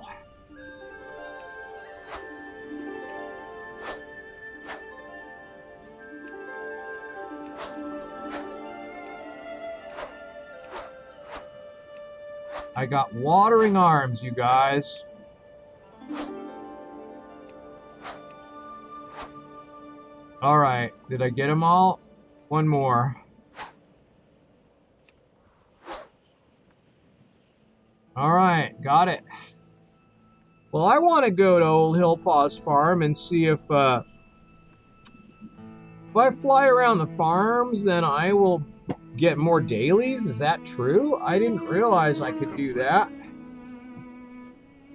I got watering arms, you guys. All right, did I get them all? One more. All right, got it. Well, I want to go to Old Hillpaw's farm and see if I fly around the farms, then I will get more dailies? Is that true? I didn't realize I could do that.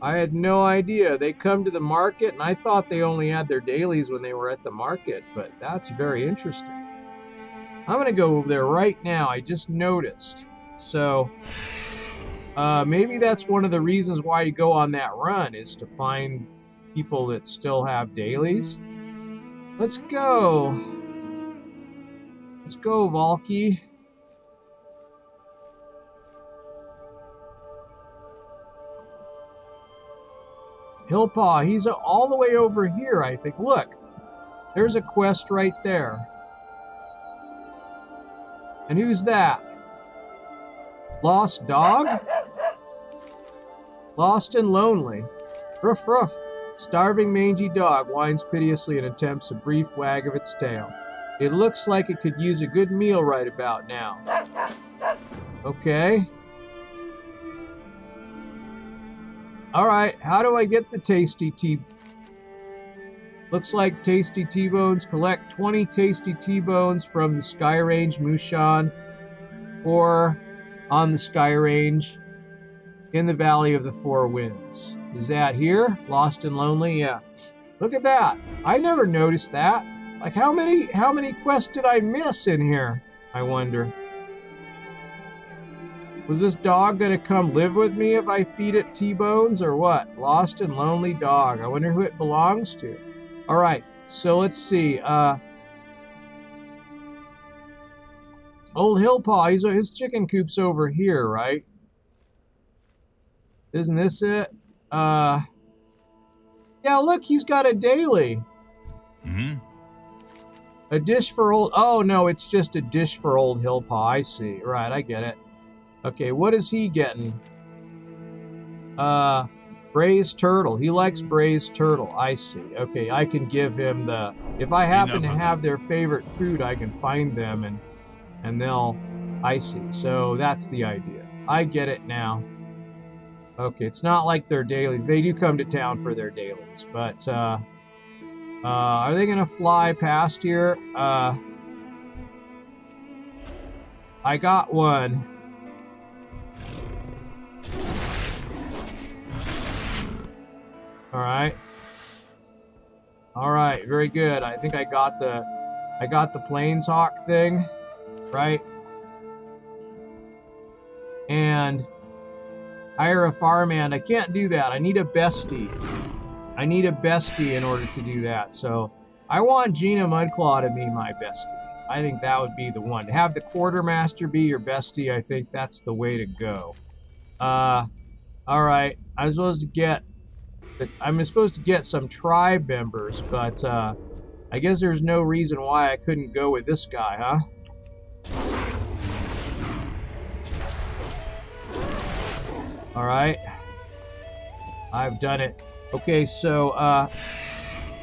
I had no idea. They come to the market, and I thought they only had their dailies when they were at the market, but that's very interesting. I'm gonna go over there right now. I just noticed. So, maybe that's one of the reasons why you go on that run, is to find people that still have dailies. Let's go. Let's go, Valky. Hillpaw, he's all the way over here, I think. Look, there's a quest right there. And who's that? Lost dog? Lost and lonely. Ruff, ruff. Starving, mangy dog whines piteously and attempts a brief wag of its tail. It looks like it could use a good meal right about now. Okay. Alright, how do I get the tasty T? Looks like tasty T-bones. Collect 20 tasty T-bones from the Sky Range Mushan or on the Sky Range in the Valley of the Four Winds. Is that here? Lost and Lonely? Yeah. Look at that. I never noticed that. Like, how many quests did I miss in here? I wonder. Was this dog gonna come live with me if I feed it T-bones or what? Lost and lonely dog. I wonder who it belongs to. All right, so let's see. Old Hillpaw, his chicken coop's over here, right? Isn't this it? Yeah, look, he's got a daily. Mm-hmm. A dish for old... Oh, no, it's just a dish for Old Hillpaw. I see. Right, I get it. Okay, what is he getting? Braised turtle. He likes braised turtle. I see. Okay, I can give him the... If I happen to have their favorite food, I can find them and they'll... I see. So that's the idea. I get it now. Okay, it's not like their dailies. They do come to town for their dailies, but... are they going to fly past here? I got one. Alright. Alright, very good. I think I got the Plains Hawk thing, right? And hire a farmhand. I can't do that. I need a bestie. I need a bestie in order to do that. So I want Gina Mudclaw to be my bestie. I think that would be the one. To have the quartermaster be your bestie, I think that's the way to go. Alright. I'm supposed to get I'm supposed to get some tribe members, but I guess there's no reason why I couldn't go with this guy, huh? Alright. I've done it. Okay, so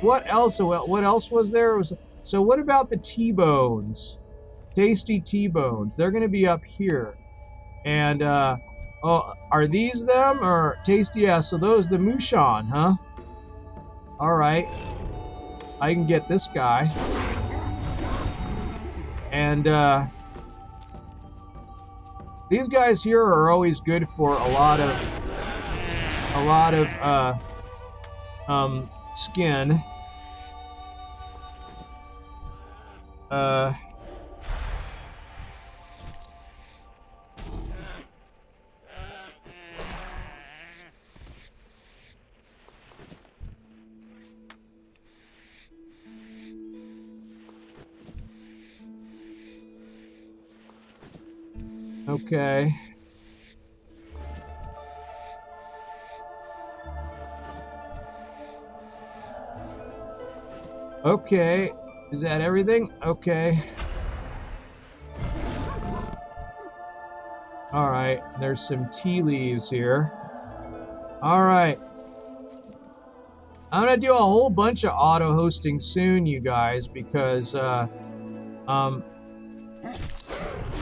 what else was there? So what about the T-bones? Tasty T-bones. They're going to be up here. And oh, are these them or tasty? Yeah, so those the Mushan, huh? All right. I can get this guy. And these guys here are always good for a lot of skin. Okay. Okay. Is that everything? Okay. All right. There's some tea leaves here. All right. I'm gonna do a whole bunch of auto hosting soon, you guys, because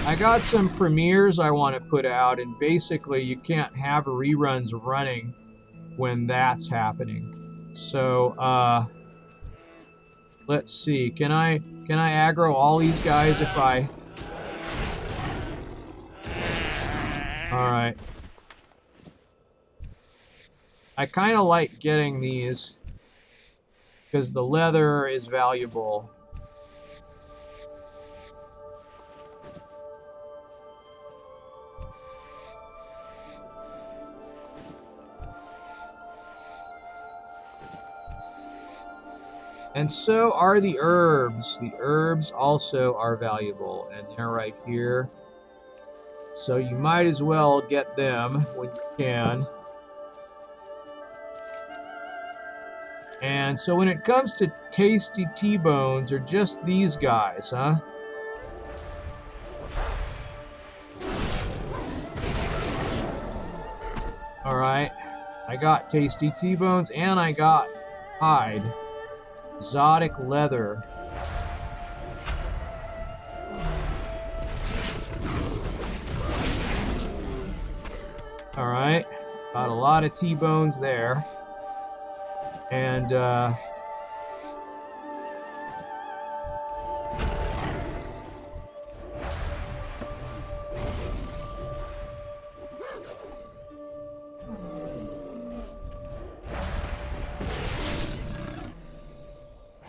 I got some premieres I want to put out, and basically you can't have reruns running when that's happening. So let's see. Can I aggro all these guys if I? All right. I kind of like getting these because the leather is valuable. And so are the herbs. The herbs also are valuable, and they're right here. So you might as well get them when you can. And so when it comes to tasty T-bones, or just these guys, huh? All right, I got tasty T-bones, and I got hide. Exotic leather. All right, got a lot of T-bones there, and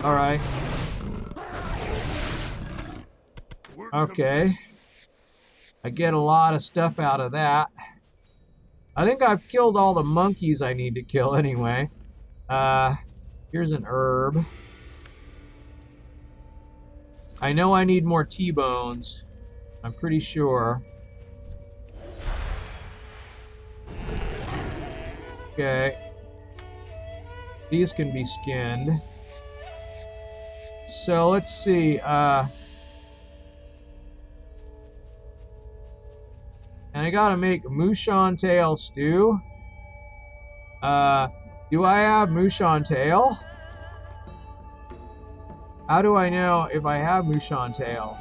all right. Okay. I get a lot of stuff out of that. I think I've killed all the monkeys I need to kill anyway. Here's an herb. I know I need more T-bones. I'm pretty sure. Okay. These can be skinned. So let's see, and I gotta make Mushan tail stew. Do I have Mushan tail? How do I know if I have Mushan tail?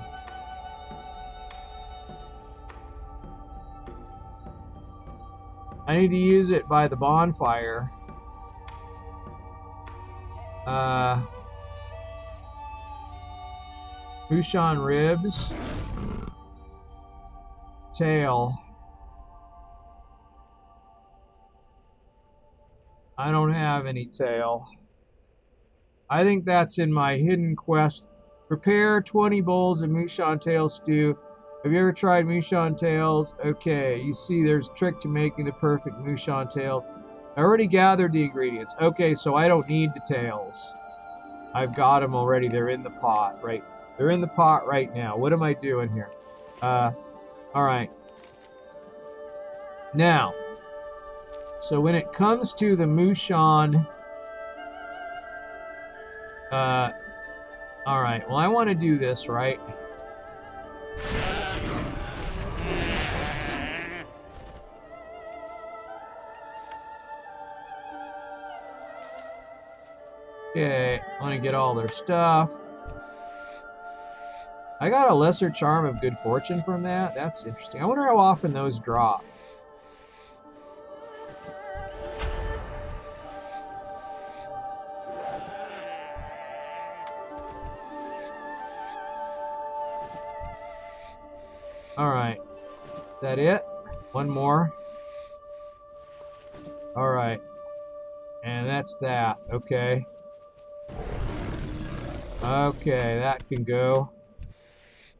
I need to use it by the bonfire. Mushan ribs, tail. I don't have any tail. I think that's in my hidden quest. Prepare 20 bowls of Mushan tail stew. Have you ever tried Mushan tails? Okay, you see there's a trick to making the perfect Mushan tail. I already gathered the ingredients. Okay, so I don't need the tails. I've got them already. They're in the pot, right? They're in the pot right now. What am I doing here? All right. Now, So when it comes to the Mushan... Alright, well I want to do this, right? Okay, I want to get all their stuff. I got a lesser charm of good fortune from that. That's interesting. I wonder how often those drop. Alright. Is that it? One more. Alright. And that's that. Okay. Okay, that can go.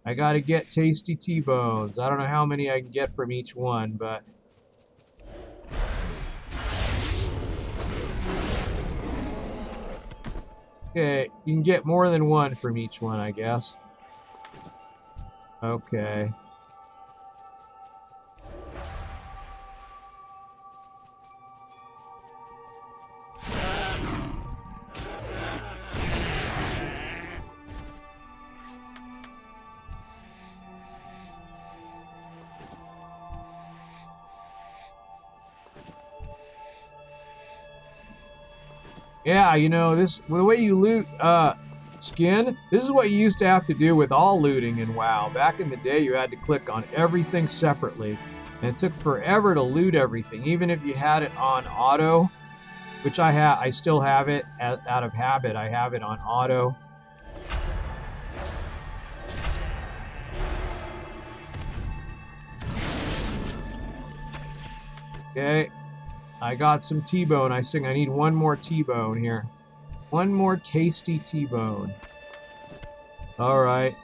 I gotta get tasty T-bones. I don't know how many I can get from each one, but... Okay, you can get more than one from each one, I guess. Okay. Yeah, you know, this, the way you loot skin, this is what you used to have to do with all looting in WoW. Back in the day, you had to click on everything separately, and it took forever to loot everything, even if you had it on auto, which I still have it out of habit. I have it on auto. Okay. I got some T-bone. I think I need one more T-bone here. One more tasty T-bone. Alright.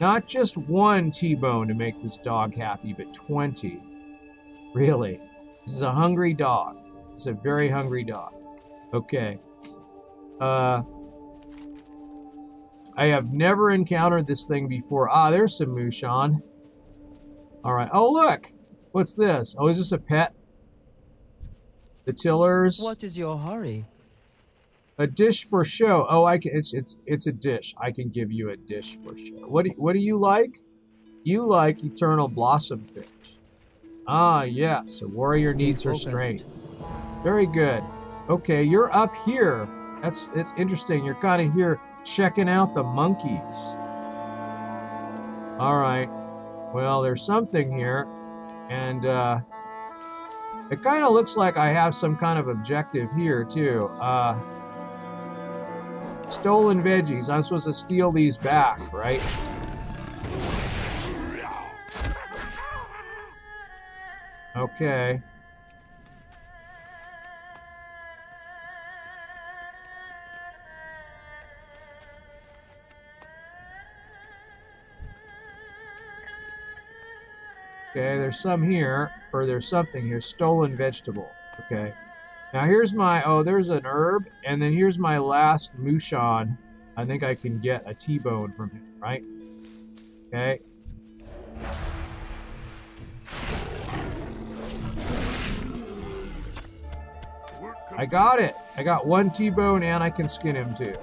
Not just one T-bone to make this dog happy, but 20. Really. This is a hungry dog. It's a very hungry dog. Okay. I have never encountered this thing before. Ah, there's some Mushan. Alright. Oh, look! What's this? Oh, is this a pet? The tillers. What is your hurry? A dish for show. Oh, I can. It's a dish. I can give you a dish for show. What do you like? You like eternal blossom fish. Ah, yes. A warrior needs her strength. Very good. Okay, you're up here. It's interesting. You're kind of here checking out the monkeys. All right. Well, there's something here. And it kind of looks like I have some kind of objective here, too. Stolen veggies. I'm supposed to steal these back, right? Okay. Okay, there's some here, or there's something here. Stolen vegetable. Okay. Now here's my, oh, there's an herb, and then here's my last Mushan. I think I can get a T-bone from him, right? Okay. I got it. I got one T-bone, and I can skin him too.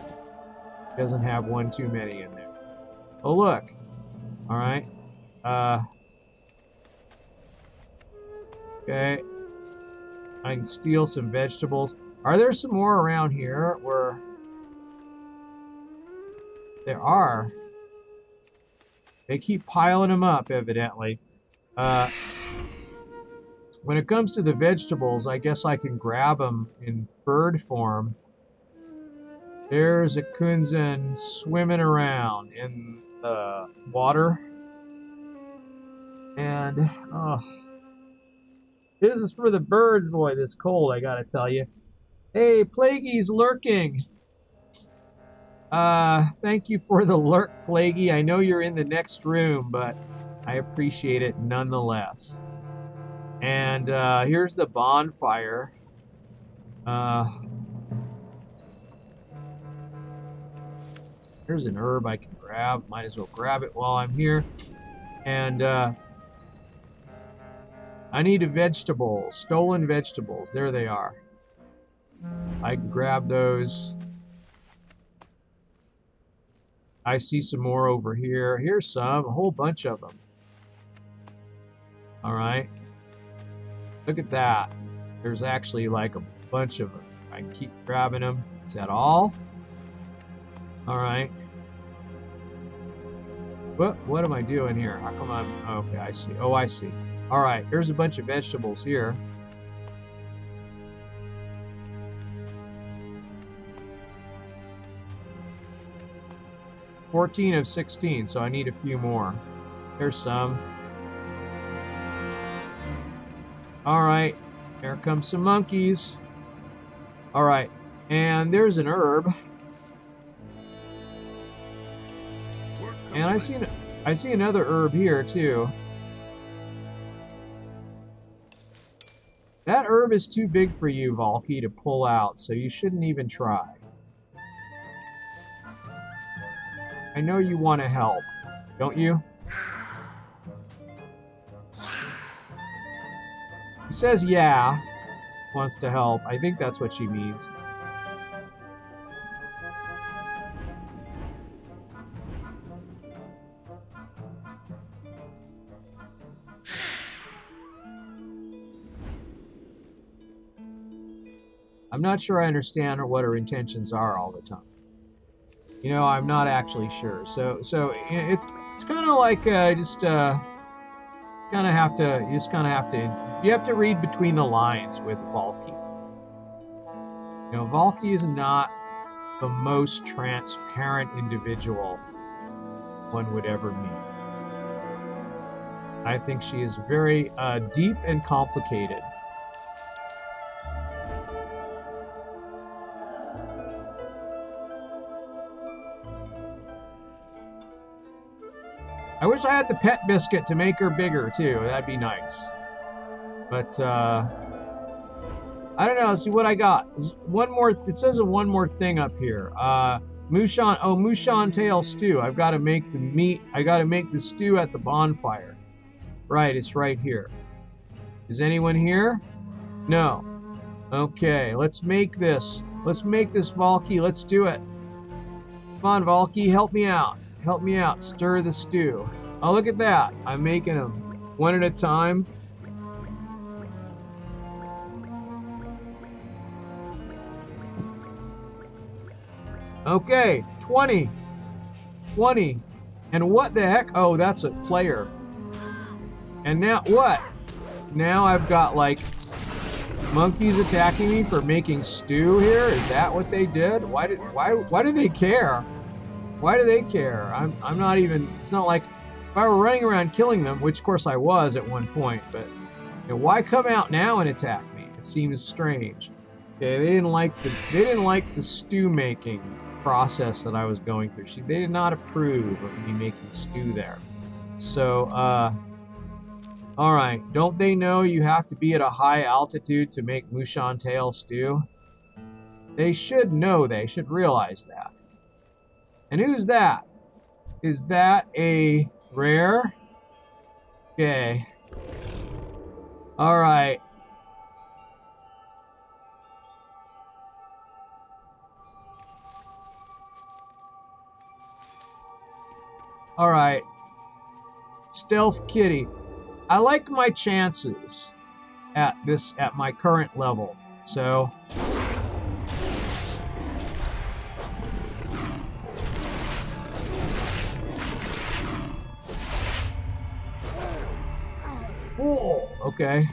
Doesn't have one too many in there. Oh, look. All right. Okay, I can steal some vegetables. Are there some more around here? Where there are. They keep piling them up, evidently. When it comes to the vegetables, I guess I can grab them in bird form. There's a Kunzen swimming around in the water. And, oh... This is for the birds, boy, this cold, I gotta tell you. Hey, Plaguey's lurking. Thank you for the lurk, Plaguey. I know you're in the next room, but I appreciate it nonetheless. And here's the bonfire. Here's an herb I can grab. Might as well grab it while I'm here. And I need a vegetable. Stolen vegetables. There they are. I can grab those. I see some more over here. Here's some. A whole bunch of them. Alright. Look at that. There's actually like a bunch of them. I can keep grabbing them. Is that all? Alright. What am I doing here? How come I'm... Okay, I see. Oh, I see. Alright, here's a bunch of vegetables here. $14 of $16, so I need a few more. Here's some. Alright, here come some monkeys. Alright, and there's an herb. And I see another herb here too. That herb is too big for you, Valky, to pull out, so you shouldn't even try. I know you want to help, don't you? He says, yeah, wants to help. I think that's what she means. I'm not sure I understand what her intentions are all the time. You know, I'm not actually sure. So it's kind of like you have to read between the lines with Valky. You know, Valky is not the most transparent individual one would ever meet. I think she is very deep and complicated. I wish I had the pet biscuit to make her bigger, too. That'd be nice. But, I don't know. See what I got. One more... It says one more thing up here. Mushan... Oh, Mushan tail stew. I've got to make the meat... I got to make the stew at the bonfire. Right, it's right here. Is anyone here? No. Okay, let's make this. Let's make this, Valky. Let's do it. Come on, Valky. Help me out. Help me out. Stir the stew. Oh, look at that. I'm making them one at a time. Okay. 20. 20. And what the heck? Oh, that's a player. And now what? Now I've got, like, monkeys attacking me for making stew here? Is that what they did? Why did they care? Why do they care? I'm not even... It's not like if I were running around killing them, which of course I was at one point, but you know, why come out now and attack me? It seems strange. Okay, they didn't like the stew making process that I was going through. They did not approve of me making stew there. So, all right. Don't they know you have to be at a high altitude to make Mushan tail stew? They should know. They should realize that. And who's that? Is that a rare? Okay. All right. All right. Stealth kitty. I like my chances at this, at my current level. So... Whoa, okay.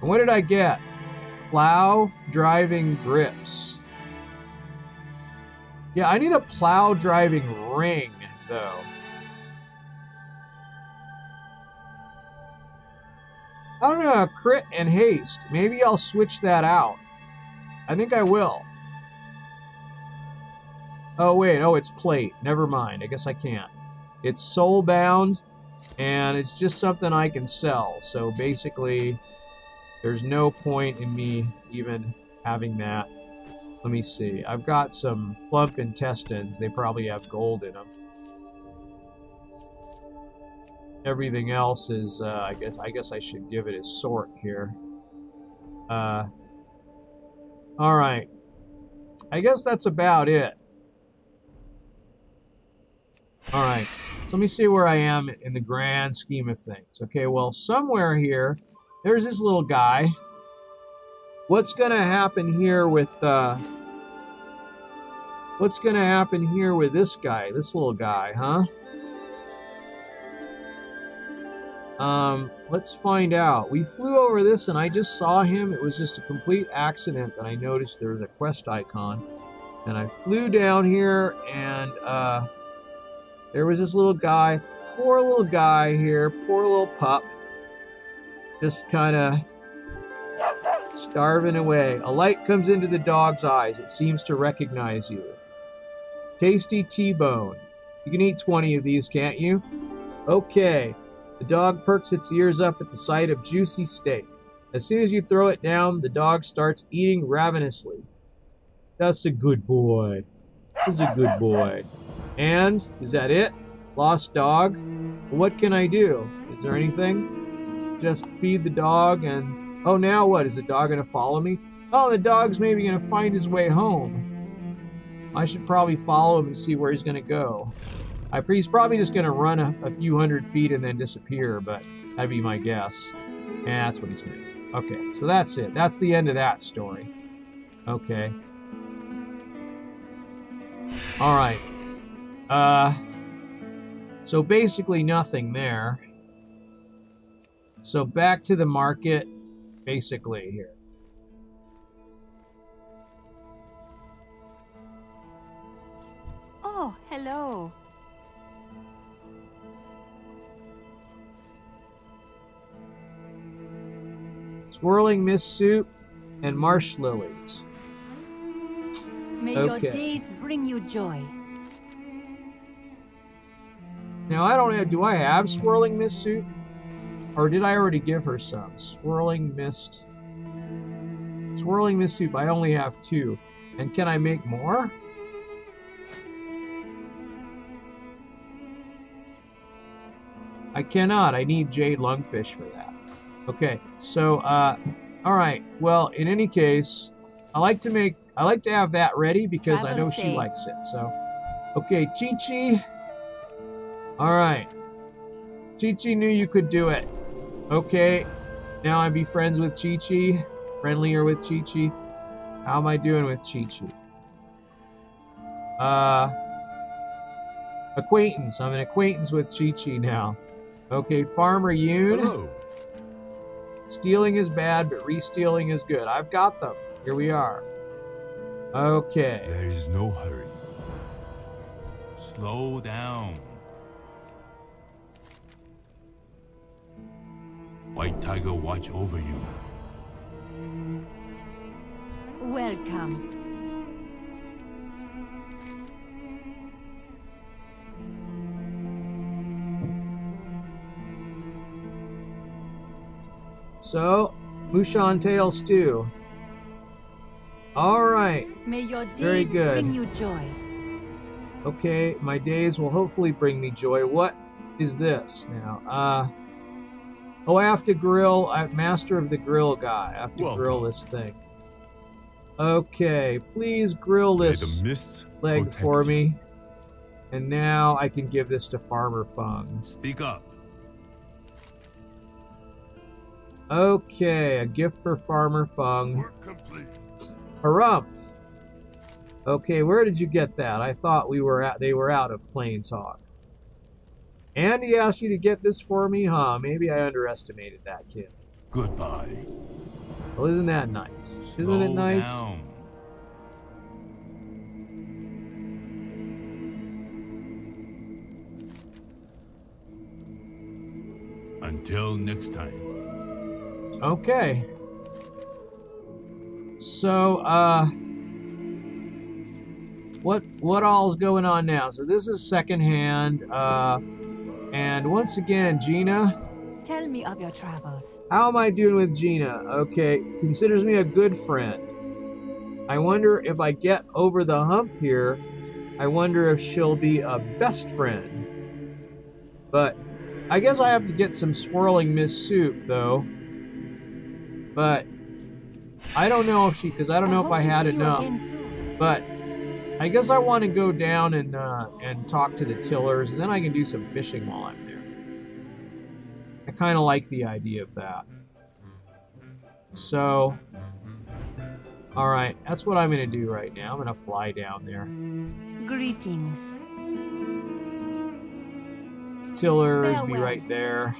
And what did I get? Plow driving grips. Yeah, I need a plow driving ring, though. I don't know, crit and haste. Maybe I'll switch that out. I think I will. Oh, wait. Oh, it's plate. Never mind. I guess I can't. It's soulbound. And it's just something I can sell. So basically, there's no point in me even having that. Let me see. I've got some plump intestines. They probably have gold in them. Everything else is, I guess I should give it a sort here. All right. I guess that's about it. All right. So let me see where I am in the grand scheme of things. Okay, well, somewhere here, there's this little guy. What's going to happen here with... what's going to happen here with this guy, this little guy, huh? Let's find out. We flew over this and I just saw him. It was just a complete accident that I noticed there was a quest icon. And I flew down here and there was this little guy. Poor little guy here. Poor little pup. Just kind of starving away. A light comes into the dog's eyes. It seems to recognize you. Tasty T-bone. You can eat 20 of these, can't you? Okay. The dog perks its ears up at the sight of juicy steak. As soon as you throw it down, the dog starts eating ravenously. That's a good boy. He's a good boy. And, is that it? Lost dog? What can I do? Is there anything? Just feed the dog and... Oh, now what? Is the dog going to follow me? Oh, the dog's maybe going to find his way home. I should probably follow him and see where he's going to go. He's probably just going to run a few hundred feet and then disappear, but that'd be my guess. Yeah, that's what he's going to do. Okay, so that's it. That's the end of that story. Okay. All right. So basically nothing there. So back to the market, basically, here. Oh, hello. Swirling mist soup and marsh lilies. May your days bring you joy. Now I don't have, do I have swirling mist soup? Or did I already give her some? Swirling mist. Swirling mist soup, I only have 2. And can I make more? I cannot, I need jade lungfish for that. Okay, so, all right. Well, in any case, I like to have that ready because I know she likes it. So, okay, Chi-Chi. All right. Chi-Chi knew you could do it. Okay, now I'd be friends with Chi-Chi. Friendlier with Chi-Chi. How am I doing with Chi-Chi? Acquaintance. I'm an acquaintance with Chi-Chi now. Okay, Farmer Yoon. Hello. Stealing is bad, but re-stealing is good. I've got them. Here we are. Okay. There is no hurry. Slow down. White Tiger watch over you. Welcome. So, Mushan Tail Stew. All right. May your days very good. Bring you joy. Okay, my days will hopefully bring me joy. What is this now? Oh, I have to grill. I'm master of the grill guy. I have to grill this thing. Okay, please grill this leg for me. And now I can give this to Farmer Fung. Speak up. Okay, a gift for Farmer Fung. We're complete. Harumph. Okay, where did you get that? I thought we were at, they were out of Plains Hog. Andy asked you to get this for me, huh? Maybe I underestimated that kid. Goodbye. Well, isn't that nice? Isn't it nice? Down. Until next time. Okay. So, what all's going on now? So this is secondhand, and once again, Gina. Tell me of your travels. How am I doing with Gina? Okay, considers me a good friend. I wonder if I get over the hump here, I wonder if she'll be a best friend. But I guess I have to get some swirling Miss Soup, though. But I don't know if she, because I don't know if I had enough. But I guess I want to go down and talk to the tillers, and then I can do some fishing while I'm there. I kind of like the idea of that. So, all right, that's what I'm gonna do right now. I'm gonna fly down there. Greetings. Tillers, farewell. Be right there.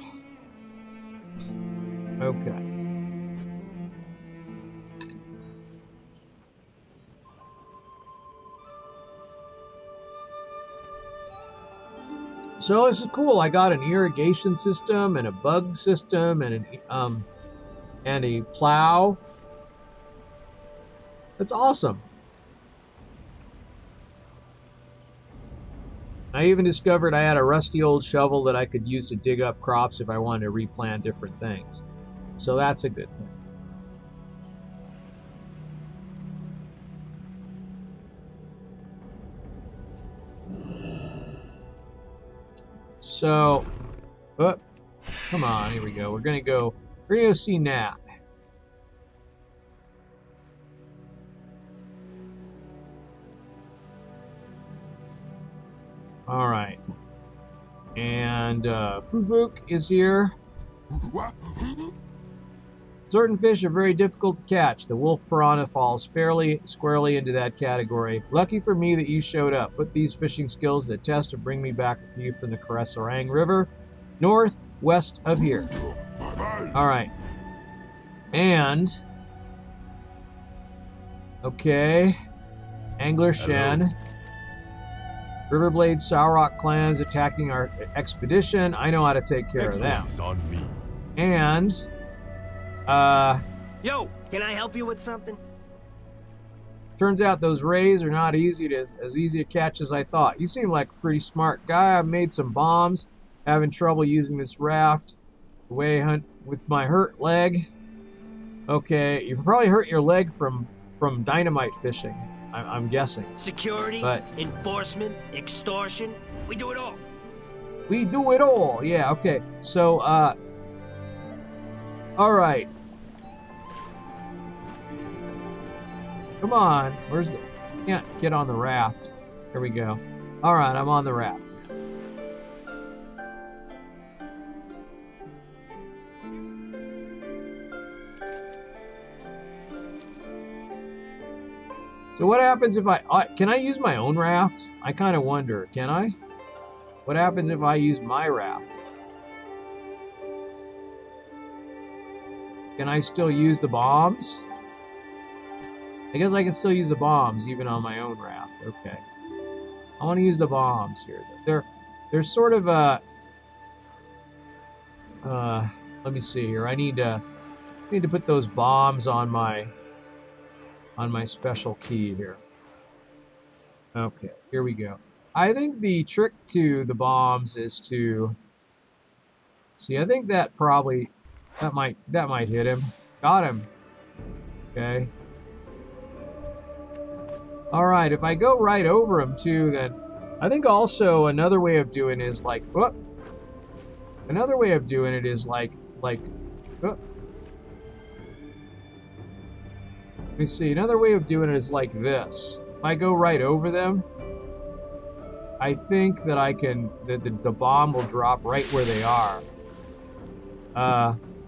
Okay. So this is cool. I got an irrigation system and a bug system and an, and a plow. That's awesome. I even discovered I had a rusty old shovel that I could use to dig up crops if I wanted to replant different things. So that's a good thing. So, oh, come on, here we go. We're gonna go see Nat. All right. And Fuvuk is here. Certain fish are very difficult to catch. The wolf piranha falls fairly squarely into that category. Lucky for me that you showed up. Put these fishing skills to the test and bring me back a few from the Karesarang River, northwest of here. All right. And okay, Angler Shen. Riverblade Saurok clans attacking our expedition. I know how to take care of them. On me. And yo, can I help you with something? Turns out those rays are not easy to, as easy to catch as I thought. You seem like a pretty smart guy. I've made some bombs. Having trouble using this raft. Way hunt with my hurt leg. Okay, you probably hurt your leg from dynamite fishing. I'm guessing. Security, but enforcement, extortion. We do it all. We do it all. Yeah. Okay. So, all right. Come on. Where's the... Can't get on the raft. Here we go. All right, I'm on the raft. So what happens if I... Can I use my own raft? I kind of wonder. Can I? What happens if I use my raft? Can I still use the bombs? I guess I can still use the bombs even on my own raft. Okay. I want to use the bombs here. They're sort of a... let me see here. I need to put those bombs on my special key here. Okay, here we go. I think the trick to the bombs is to... See, I think that probably... That might hit him. Got him. Okay. All right. If I go right over him too, then I think also another way of doing is like, whoop. Another way of doing it is like, whoop. Let me see. Another way of doing it is like this. If I go right over them, I think that I can, that the bomb will drop right where they are.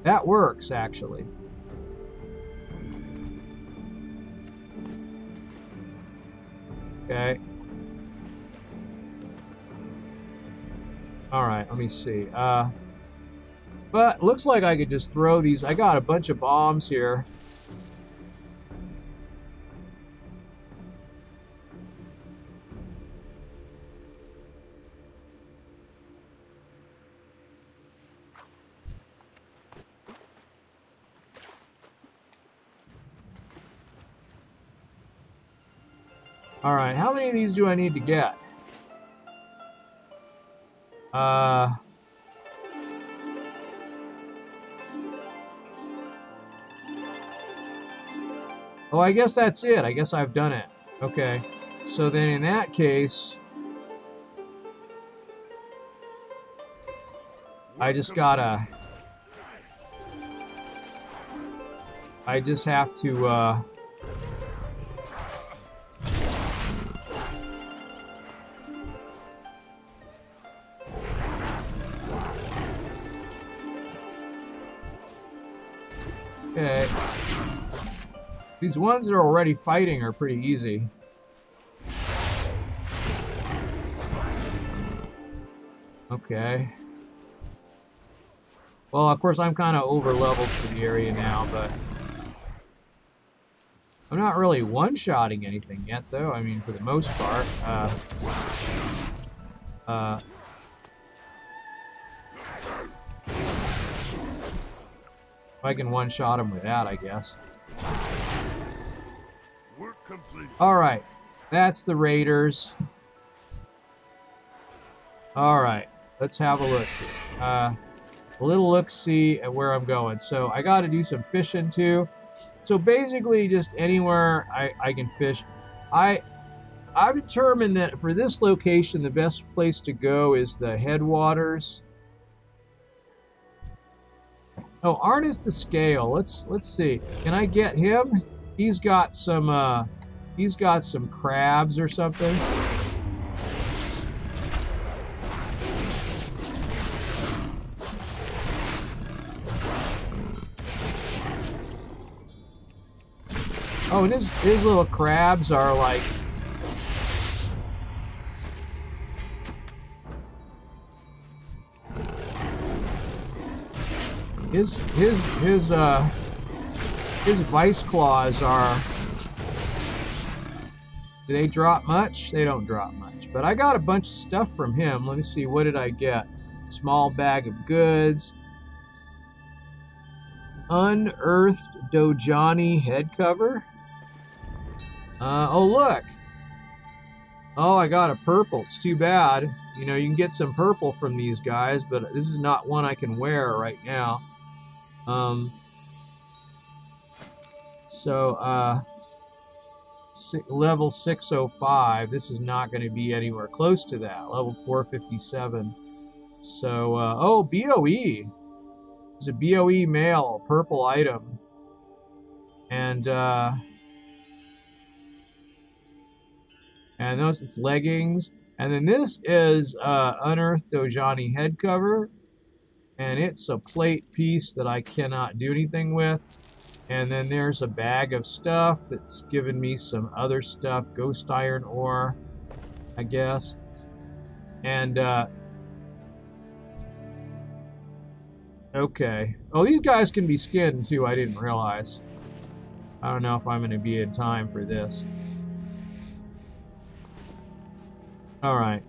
That works, actually. Okay. All right, let me see. But looks like I could just throw these. I got a bunch of bombs here. All right, how many of these do I need to get? Oh, I guess that's it. I guess I've done it. Okay. So then in that case, I just have to, okay. These ones that are already fighting are pretty easy. Okay. Well, of course, I'm kind of over-leveled for the area now, but I'm not really one-shotting anything yet, though. I mean, for the most part. If I can one-shot him with that, I guess. Alright. That's the raiders. Alright. Let's have a look here. A little look-see at where I'm going. So I got to do some fishing too. So basically just anywhere I can fish. I've determined that for this location the best place to go is the headwaters. Oh, Arna's the scale. Let's see. Can I get him? He's got some crabs or something. Oh, and his little crabs are like... His vice claws are... Do they drop much? They don't drop much. But I got a bunch of stuff from him. Let me see, what did I get? Small bag of goods. Unearthed Dojani head cover. Oh, look. Oh, I got a purple. It's too bad. You know, you can get some purple from these guys, but this is not one I can wear right now. Level 605. This is not going to be anywhere close to that. Level 457. So, oh, BOE. It's a BOE male, purple item. And, and those, it's leggings. And then this is Unearthed Dojani head cover. And it's a plate piece that I cannot do anything with. And then there's a bag of stuff that's given me some other stuff. Ghost iron ore, I guess. And, okay. Oh, these guys can be skinned, too. I didn't realize. I don't know if I'm going to be in time for this. All right.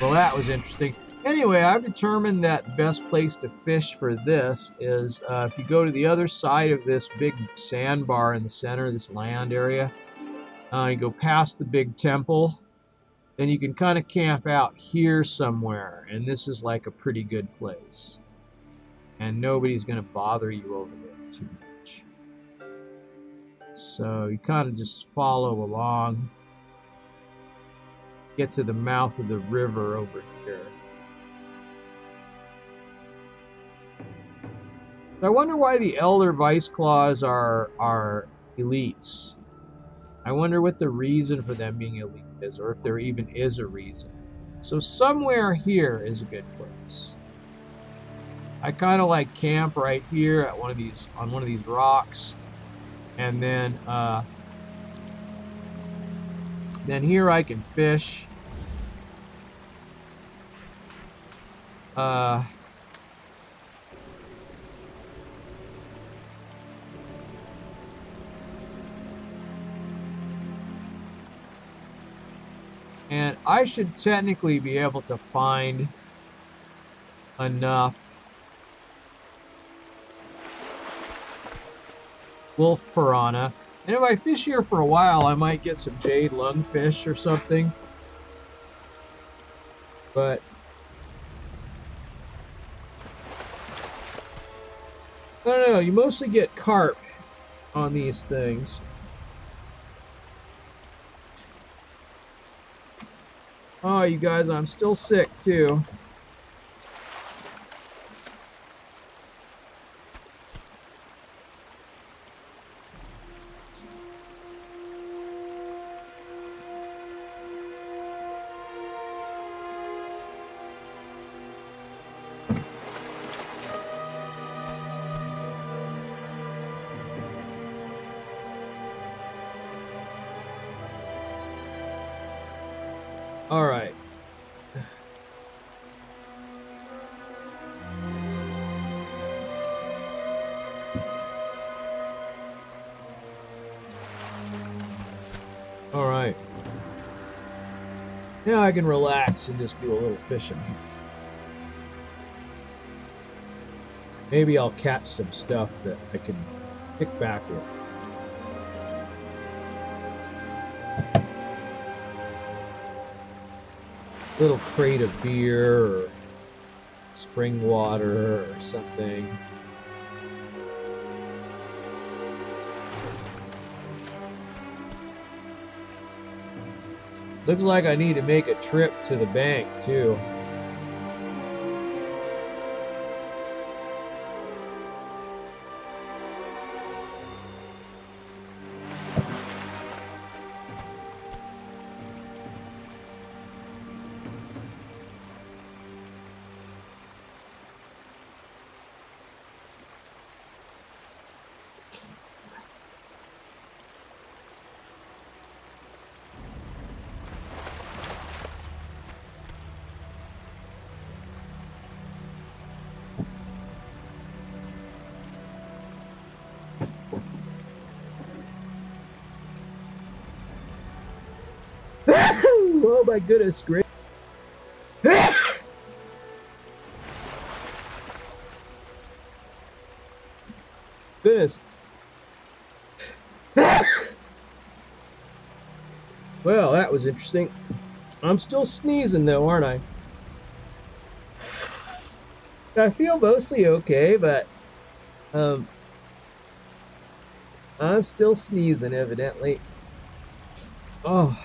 Well, that was interesting. Anyway, I've determined that the best place to fish for this is if you go to the other side of this big sandbar in the center of this land area. You go past the big temple. Then you can kind of camp out here somewhere. And this is like a pretty good place. And nobody's going to bother you over there too much. So you kind of just follow along. Get to the mouth of the river over here. I wonder why the Elder Vice Claws are elites. I wonder what the reason for them being elite is, or if there even is a reason. So somewhere here is a good place. I kind of like camp right here at one of these on one of these rocks, and then here I can fish. And I should technically be able to find enough wolf piranha. And if I fish here for a while, I might get some jade lungfish or something. But I don't know, you mostly get carp on these things. Oh, you guys, I'm still sick too. All right. All right. Now I can relax and just do a little fishing here. Maybe I'll catch some stuff that I can pick back with. Little crate of beer or spring water or something. Looks like I need to make a trip to the bank too. Oh my goodness, great. Goodness. Well, that was interesting. I'm still sneezing though, aren't I? I feel mostly okay, but I'm still sneezing evidently. Oh.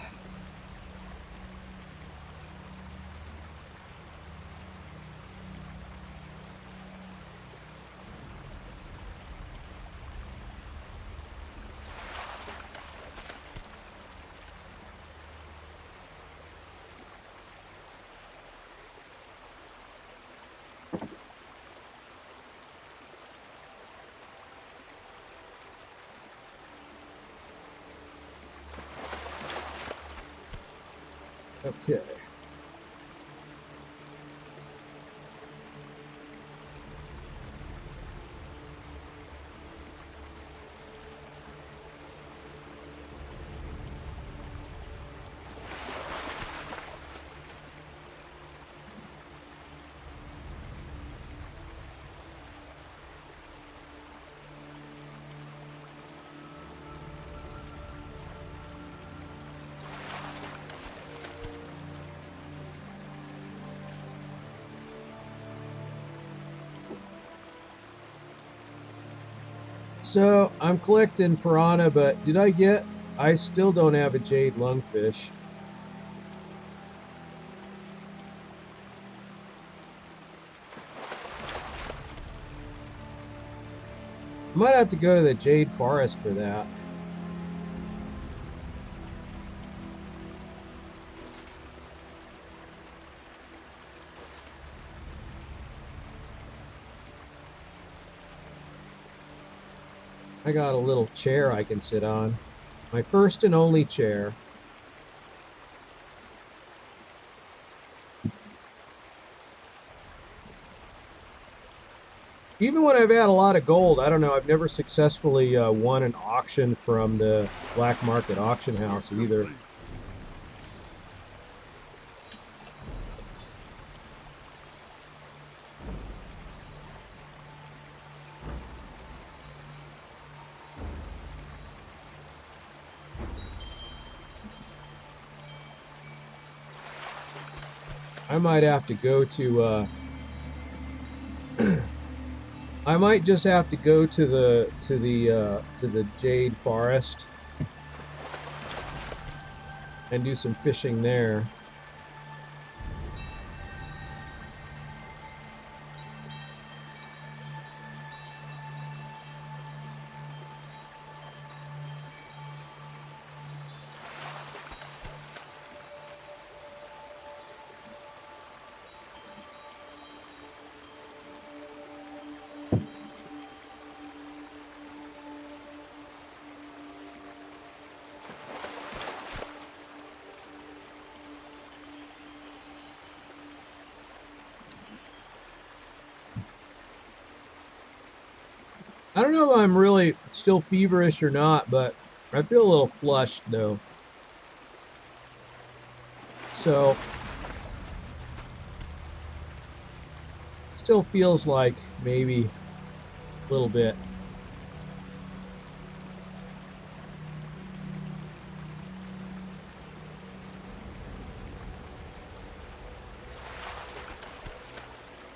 Okay. So I'm collecting piranha, but did I get? I still don't have a jade lungfish. Might have to go to the jade forest for that. I got a little chair I can sit on. My first and only chair. Even when I've had a lot of gold, I don't know, I've never successfully won an auction from the black market auction house either. I might have to go to, I might just have to go to the Jade Forest and do some fishing there. I don't know if I'm really still feverish or not, but I feel a little flushed, though. So, still feels like maybe a little bit.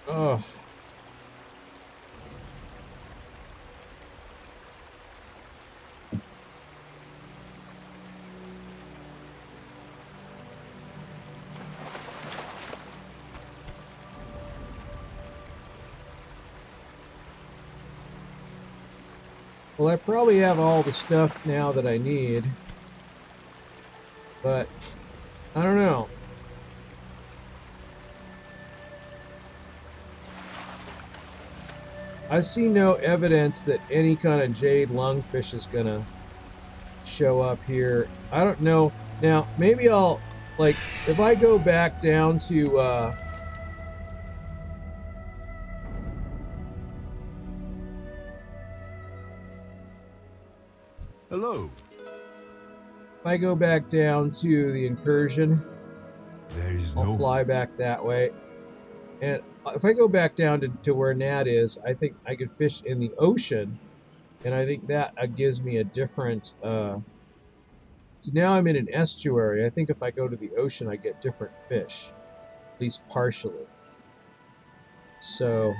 Oh. Well, I probably have all the stuff now that I need, but I don't know. I see no evidence that any kind of jade lungfish is gonna show up here. I don't know. Now, maybe I'll, like, if I go back down to, Hello. If I go back down to the incursion, I'll fly back that way. And if I go back down to where Nat is, I think I could fish in the ocean, and I think that gives me a different... so now I'm in an estuary. I think if I go to the ocean, I get different fish, at least partially. So...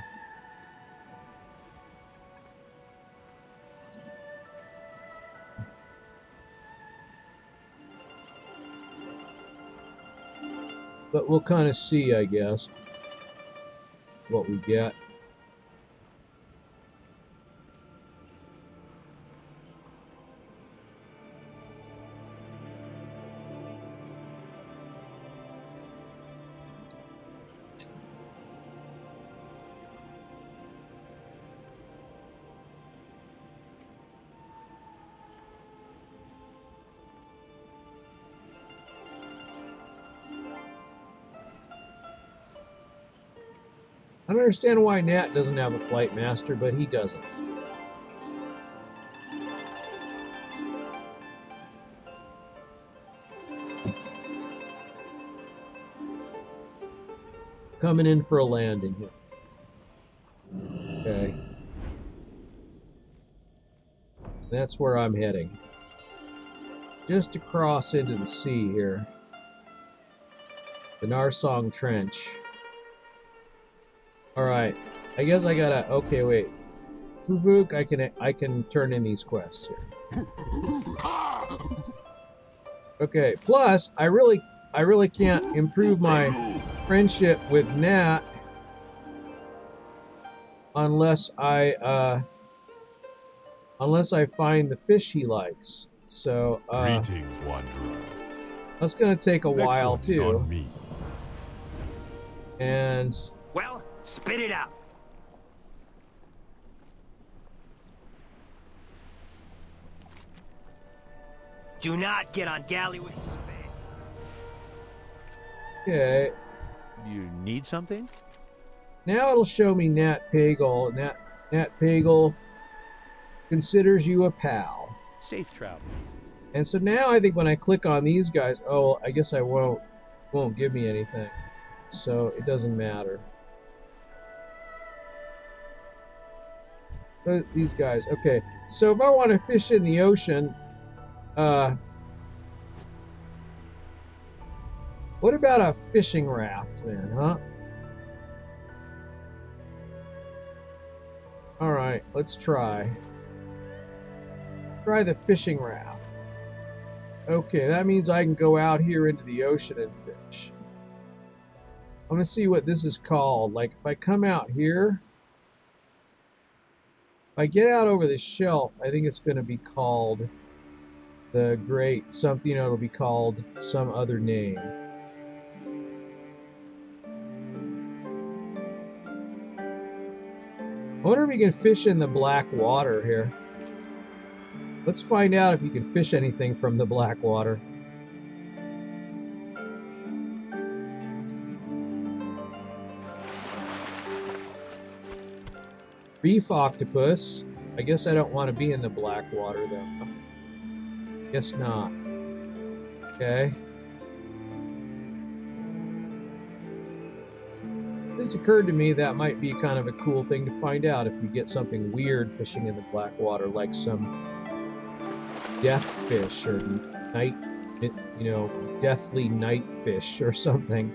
but we'll kind of see, I guess, what we get. I don't understand why Nat doesn't have a flight master, but he doesn't. Coming in for a landing here. Okay. That's where I'm heading. Just to cross into the sea here. The Narsong Trench. Alright, I guess I gotta, okay, wait. Fufuk, I can turn in these quests here. Okay, plus, I really can't improve my friendship with Nat unless I find the fish he likes. So, greetings, wanderer. That's gonna take a while, too. And... well... spit it out. Do not get on galley with space. Okay. You need something? Now it'll show me Nat Pagel. Nat Pagel considers you a pal. Safe travel. And so now I think when I click on these guys, oh, I guess I won't give me anything. So it doesn't matter. These guys. Okay, so if I want to fish in the ocean, what about a fishing raft then, huh? All right, let's try the fishing raft. Okay, that means I can go out here into the ocean and fish. I'm gonna see what this is called. Like if I come out here, if I get out over the shelf, I think it's going to be called the Great something. You know, it'll be called some other name. I wonder if we can fish in the black water here. Let's find out if you can fish anything from the black water. Beef octopus. I guess I don't want to be in the black water, though. Guess not. Okay. It just occurred to me that might be kind of a cool thing to find out if we get something weird fishing in the black water, like some death fish or night, you know, deathly night fish or something.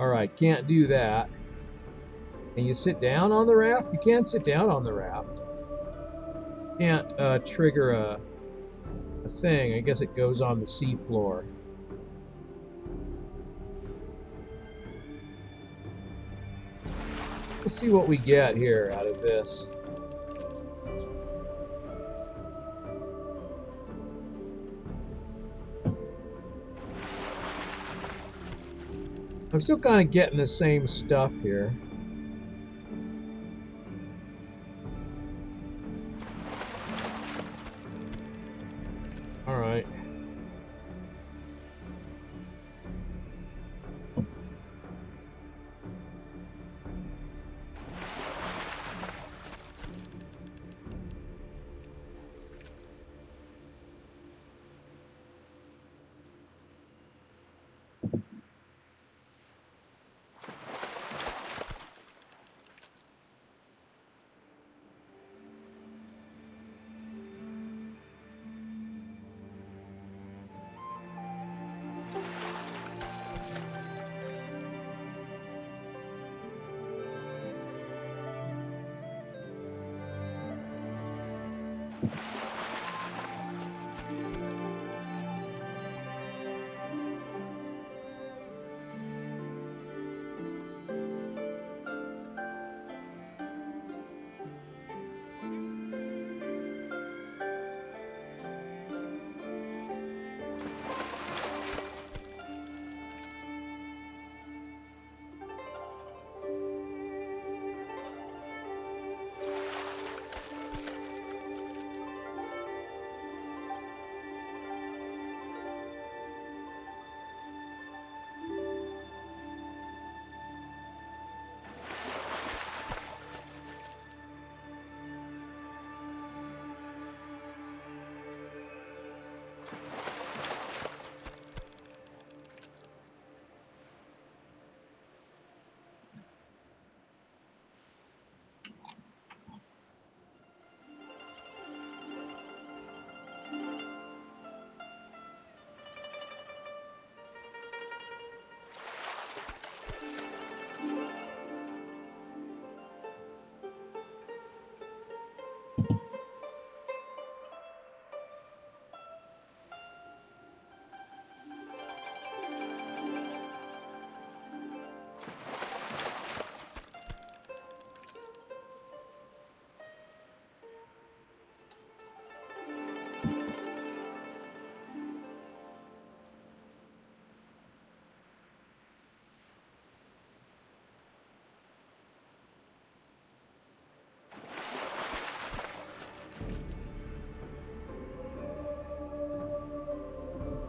All right, can't do that. Can you sit down on the raft? You can't sit down on the raft. Can't trigger a thing. I guess it goes on the seafloor. Let's see what we get here out of this. I'm still kind of getting the same stuff here. All right.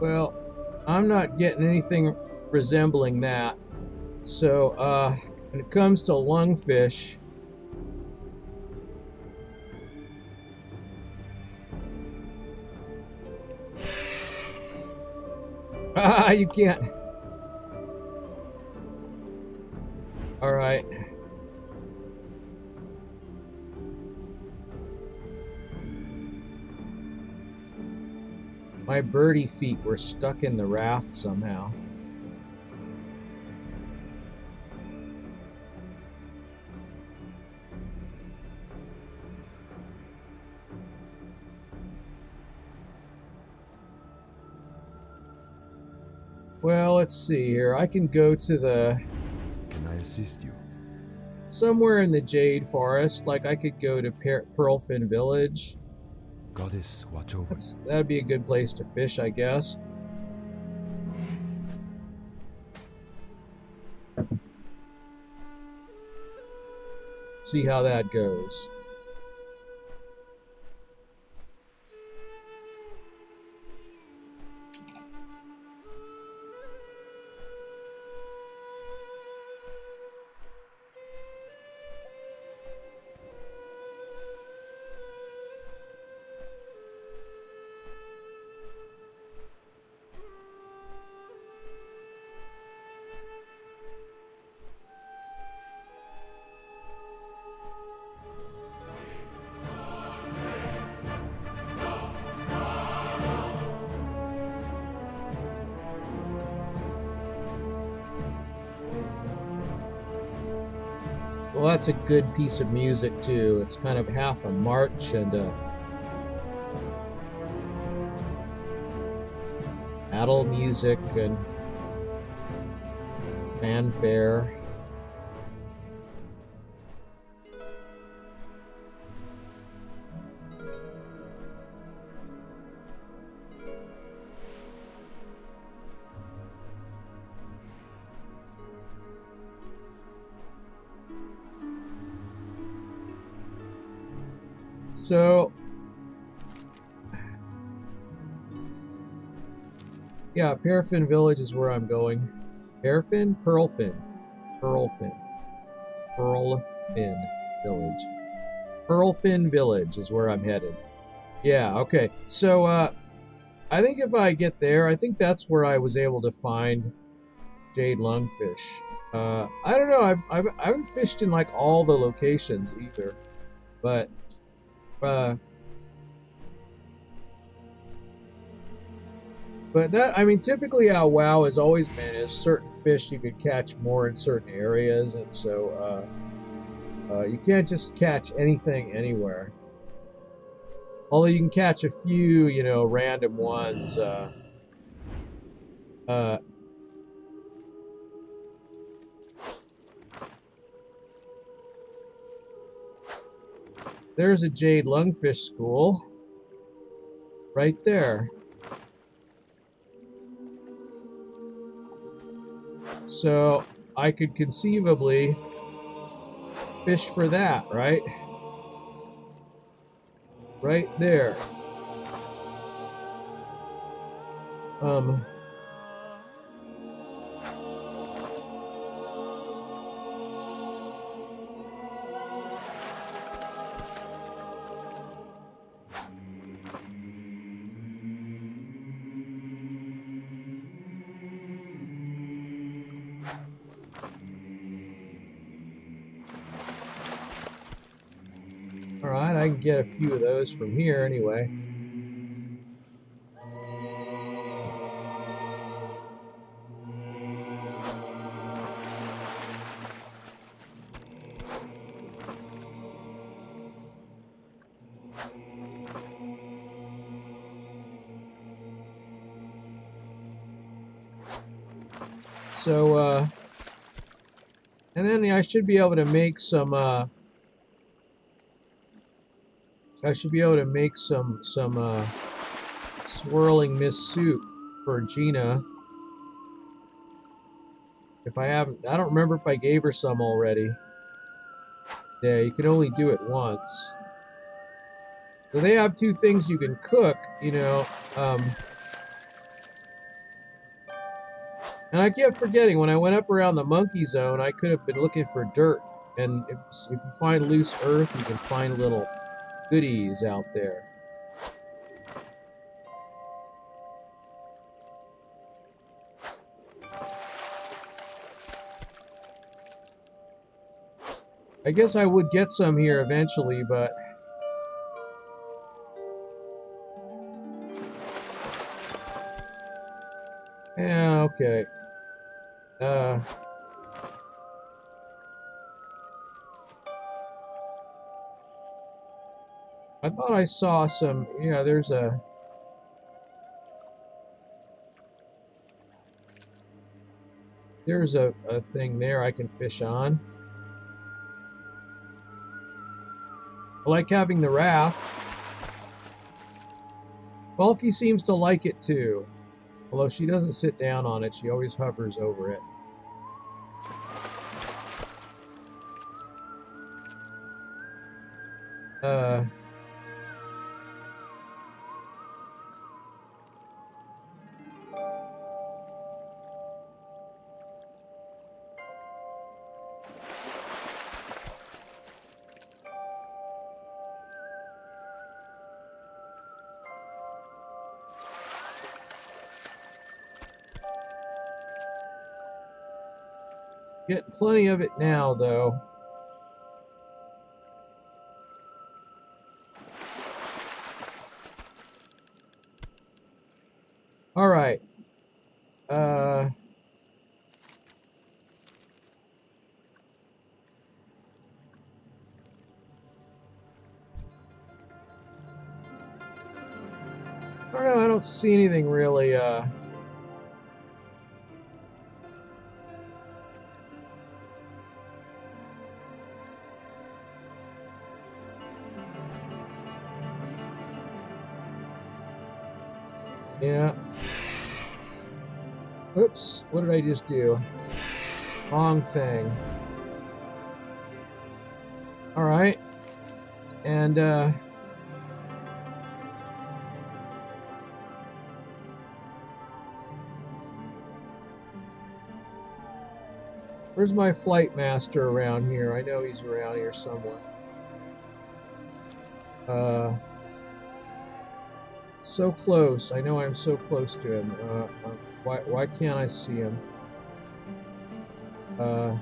Well, I'm not getting anything resembling that. So, when it comes to lungfish, you can't. All right. My birdie feet were stuck in the raft somehow. Well, let's see here. I can go to the... Can I assist you? Somewhere in the Jade Forest. Like, I could go to Pearlfin Village. Goddess, watch over. That'd be a good place to fish, I guess. See how that goes. Well, that's a good piece of music too. It's kind of half a march and a battle music and fanfare. So, yeah, Pearlfin Village is where I'm going. Pearlfin? Pearlfin. Pearlfin. Pearlfin Village. Pearlfin Village is where I'm headed. Yeah, okay. So, I think if I get there, I think that's where I was able to find Jade Lungfish. I don't know. I haven't fished in, like, all the locations either. But... but that, I mean, typically how WoW has always been is certain fish you could catch more in certain areas, and so you can't just catch anything anywhere. Although you can catch a few, you know, random ones. There's a Jade Lungfish school right there. So I could conceivably fish for that, right? Right there. I can get a few of those from here anyway. So, and then I should be able to make some, I should be able to make some swirling mist soup for Gina. If I haven't, I don't remember if I gave her some already. Yeah, you can only do it once. So they have two things you can cook, you know. And I kept forgetting, when I went up around the monkey zone, I could have been looking for dirt. And if you find loose earth, you can find little goodies out there. I guess I would get some here eventually, but yeah, okay. I thought I saw some, yeah, there's a... There's a thing there I can fish on. I like having the raft. Bulky seems to like it too. Although she doesn't sit down on it, she always hovers over it. Getting plenty of it now, though. All right. don't see anything really, Yeah. Oops, what did I just do? Wrong thing. Alright. And, where's my flight master around here? I know he's around here somewhere. So close. I know I'm so close to him. Why can't I see him? Well,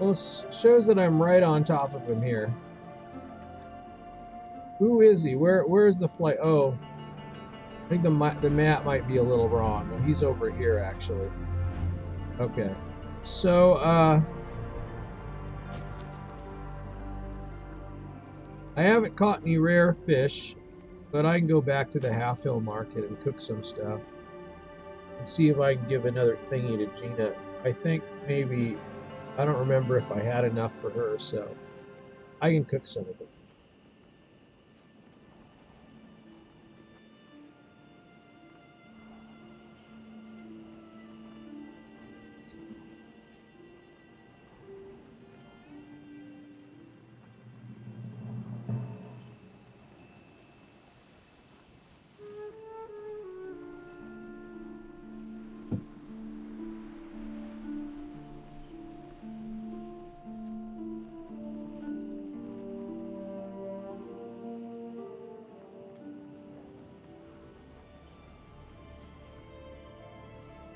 it shows that I'm right on top of him here. Who is he? Where is the flight? Oh, I think the map might be a little wrong. No, he's over here actually. Okay, so, I haven't caught any rare fish, but I can go back to the Half Hill Market and cook some stuff and see if I can give another thingy to Gina. I think maybe, I don't remember if I had enough for her, so I can cook some of it.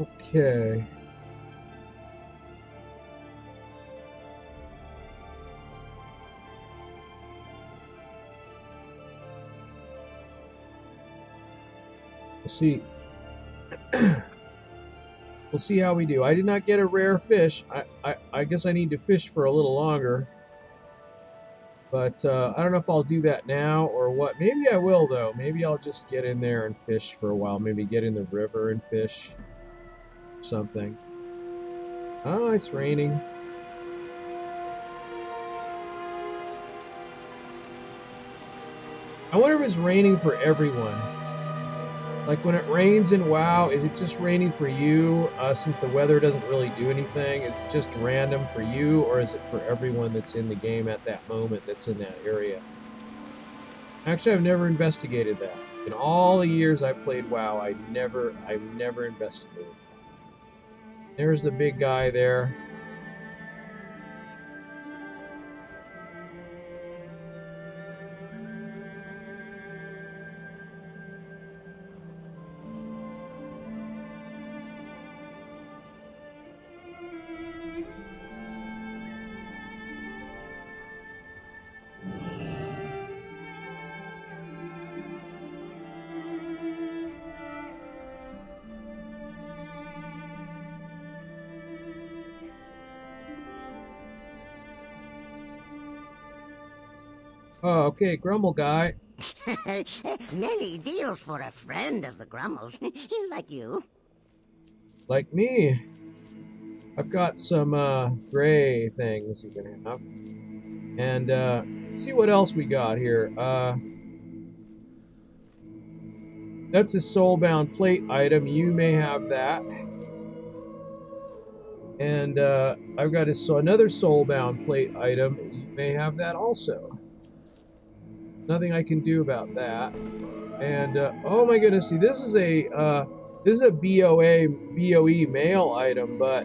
Okay. We'll see. We'll see how we do. I did not get a rare fish. I guess I need to fish for a little longer. But I don't know if I'll do that now or what. Maybe I will, though. Maybe I'll just get in there and fish for a while. Maybe get in the river and fish. Something. Oh, it's raining. I wonder if it's raining for everyone. Like when it rains in WoW, is it just raining for you since the weather doesn't really do anything? Is it just random for you, or is it for everyone that's in the game at that moment that's in that area? Actually, I've never investigated that. In all the years I've played WoW, I've never investigated. There's the big guy there. Oh, okay, Grumble guy. Many deals for a friend of the Grumbles, like you. Like me. I've got some gray things you can have. And let's see what else we got here. That's a soulbound plate item. You may have that. And I've got another soulbound plate item. You may have that also. Nothing I can do about that. And oh my goodness, see, this is a BOE mail item, but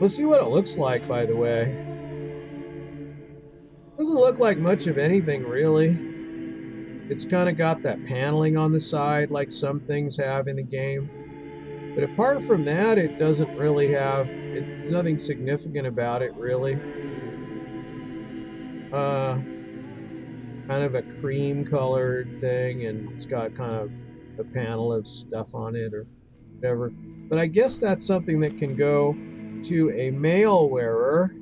we'll see what it looks like. By the way, doesn't look like much of anything really. It's kind of got that paneling on the side like some things have in the game. But apart from that, it doesn't really have, there's nothing significant about it, really. Kind of a cream-colored thing, and it's got kind of a panel of stuff on it or whatever. But I guess that's something that can go to a mail wearer.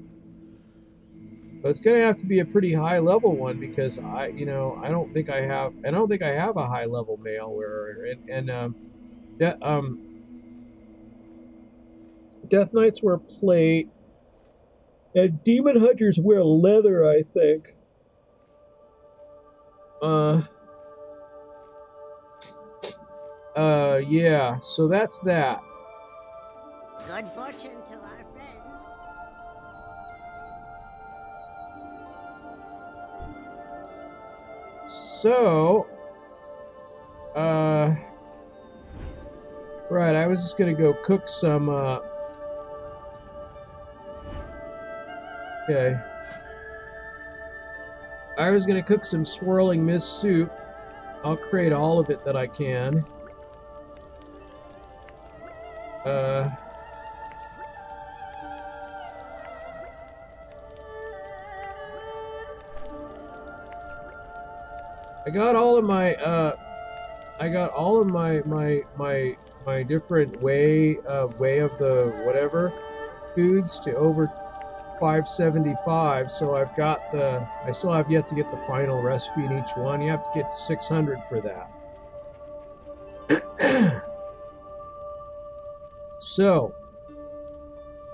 But it's going to have to be a pretty high level one, because I don't think I have a high level mail wearer. And Death Knights wear plate, and Demon Hunters wear leather, I think. Yeah, so that's that. Good fortune to our friends. So, right, I was just gonna go cook some, okay. I was gonna cook some swirling mist soup. I'll create all of it that I can. I got all of my my different way of the whatever foods to over 575, so I've got the, I still have yet to get the final recipe in each one. You have to get 600 for that. So,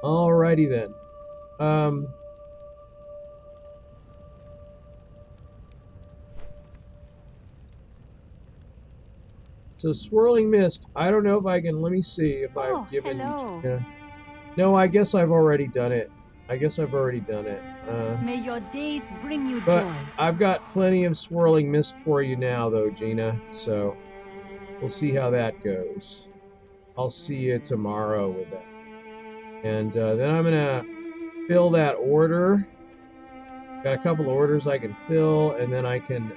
alrighty then. So swirling mist, I don't know if I can, let me see if I've given, no, I guess I've already done it. May your days bring you joy. I've got plenty of swirling mist for you now, though, Gina. So we'll see how that goes. I'll see you tomorrow with that. And then I'm gonna fill that order. Got a couple of orders I can fill, and then I can.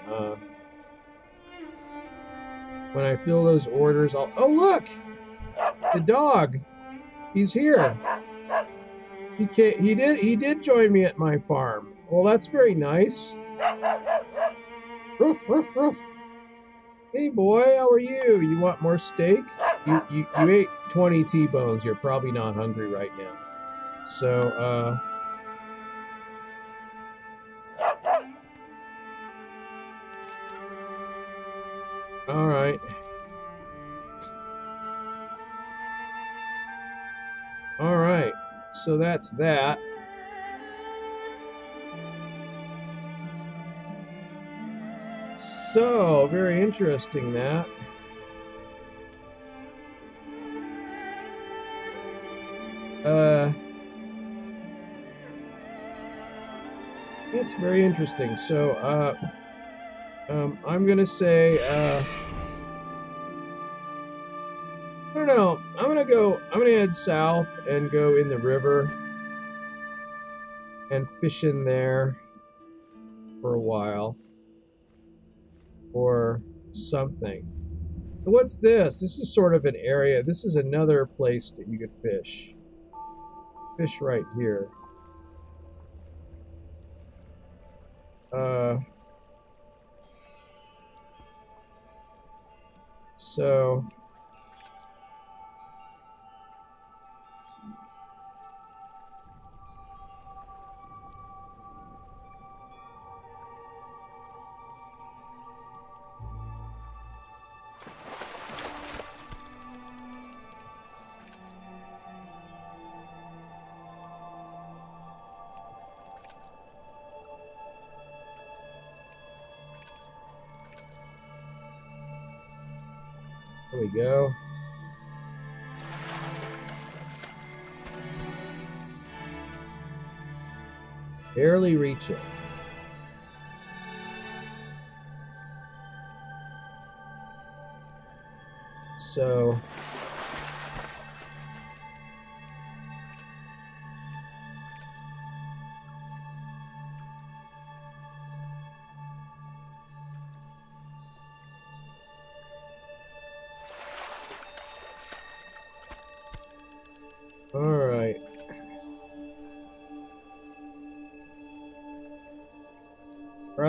When I fill those orders, I'll. Oh look, the dog. He's here. He can't, he did join me at my farm. Well, that's very nice. Roof, roof, roof. Hey boy, how are you? You want more steak? You ate 20 T-bones. You're probably not hungry right now. So, all right. All right. So that's that. So, very interesting that. That's very interesting. So, I'm gonna say, I don't know. I'm gonna head south and go in the river and fish in there for a while or something. But what's this? This is sort of an area. This is another place that you could fish. Fish right here. So. There we go. Barely reach it. So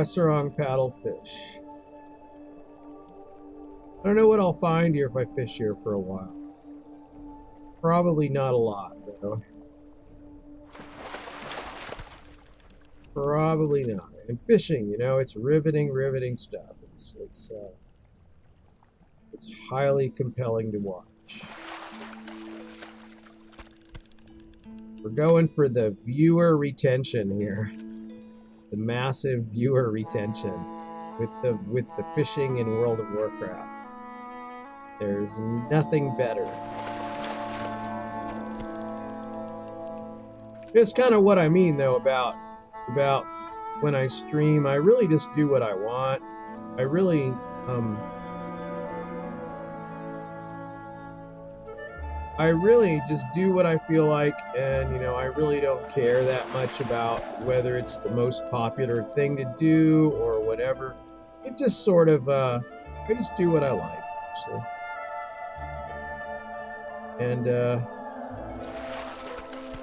Sarong paddlefish. I don't know what I'll find here if I fish here for a while. Probably not a lot, though. Probably not. And fishing, you know, it's riveting, riveting stuff. It's highly compelling to watch. We're going for the viewer retention here. The massive viewer retention with the fishing in World of Warcraft. There's nothing better. It's kind of what I mean though about when I stream. I really just do what I want. I really just do what I feel like, and, you know, I really don't care that much about whether it's the most popular thing to do or whatever. It just sort of, I just do what I like, so. And,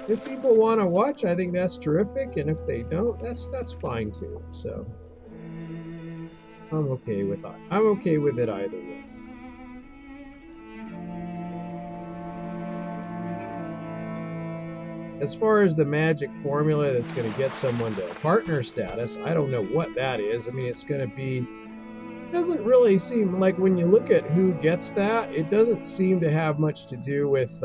if people want to watch, I think that's terrific, and if they don't, that's fine too, so. I'm okay with it either way. As far as the magic formula that's going to get someone to partner status, I don't know what that is. I mean, it's going to be... It doesn't really seem like, when you look at who gets that, it doesn't seem to have much to do with